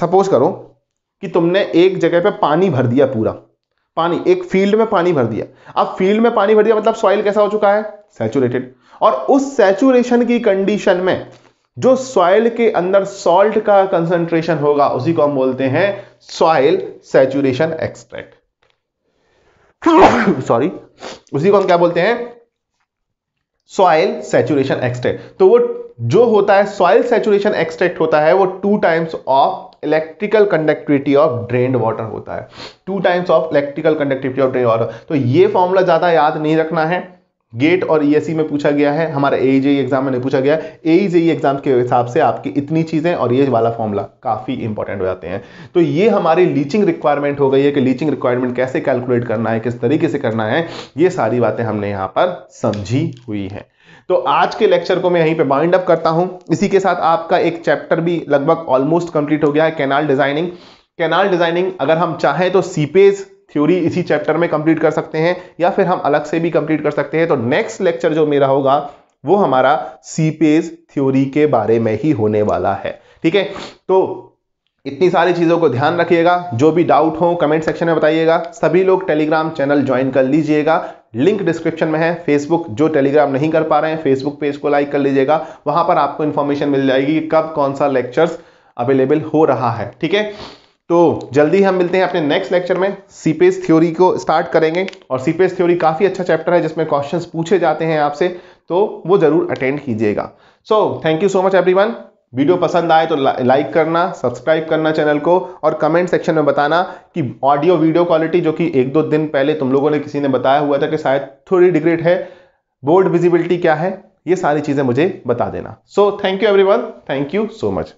सपोज करो कि तुमने एक जगह पे पानी भर दिया, पूरा पानी एक फील्ड में पानी भर दिया। अब फील्ड में पानी भर दिया मतलब सॉइल कैसा हो चुका है? सैचुरेटेड। और उस सैचुरेशन की कंडीशन में जो सॉइल के अंदर सॉल्ट का कंसंट्रेशन होगा उसी को हम बोलते हैं सॉइल सैचुरेशन एक्सट्रैक्ट, सॉरी उसी को हम क्या बोलते हैं? Soil saturation extract. तो वो जो होता है सॉइल सैचुरेशन एक्सट्रैक्ट होता है वो 2 times of electrical conductivity of drained water होता है, 2 times of electrical conductivity of drained water. तो ये फॉर्मूला ज्यादा याद नहीं रखना है, गेट और ईएससी में पूछा गया है, हमारे एईजेई एग्जाम में नहीं पूछा गया है। एईजेई एग्जाम के हिसाब से आपकी इतनी चीजें और ये वाला फॉर्मूला काफी इंपॉर्टेंट हो जाते हैं। तो ये हमारी लीचिंग रिक्वायरमेंट हो गई है कि लीचिंग रिक्वायरमेंट कैसे कैलकुलेट करना है, किस तरीके से करना है, ये सारी बातें हमने यहाँ पर समझी हुई है। तो आज के लेक्चर को मैं यहीं पे बाइंड अप करता हूं। इसी के साथ आपका एक चैप्टर भी लगभग ऑलमोस्ट कंप्लीट हो गया है, कैनाल डिजाइनिंग। कैनाल डिजाइनिंग अगर हम चाहें तो सीपेज थ्योरी इसी चैप्टर में कंप्लीट कर सकते हैं या फिर हम अलग से भी कंप्लीट कर सकते हैं। तो नेक्स्ट लेक्चर जो मेरा होगा वो हमारा सीपेज थ्योरी के बारे में ही होने वाला है, ठीक है। तो इतनी सारी चीज़ों को ध्यान रखिएगा, जो भी डाउट हो कमेंट सेक्शन में बताइएगा। सभी लोग टेलीग्राम चैनल ज्वाइन कर लीजिएगा, लिंक डिस्क्रिप्शन में है। फेसबुक, जो टेलीग्राम नहीं कर पा रहे हैं, फेसबुक पेज को लाइक कर लीजिएगा, वहां पर आपको इन्फॉर्मेशन मिल जाएगी कि कब कौन सा लेक्चर्स अवेलेबल हो रहा है, ठीक है। तो जल्दी हम मिलते हैं अपने नेक्स्ट लेक्चर में, सीपेज थ्योरी को स्टार्ट करेंगे। और सीपेज थ्योरी काफ़ी अच्छा चैप्टर है जिसमें क्वेश्चंस पूछे जाते हैं आपसे, तो वो ज़रूर अटेंड कीजिएगा। So thank you so much everyone. Video पसंद आए तो लाइक करना, सब्सक्राइब करना चैनल को, और कमेंट सेक्शन में बताना कि ऑडियो वीडियो क्वालिटी जो कि 1-2 दिन पहले तुम लोगों ने किसी ने बताया हुआ था कि शायद थोड़ी डिग्रेड है, बोर्ड विजिबिलिटी क्या है, ये सारी चीज़ें मुझे बता देना। So thank you everyone, thank you so much.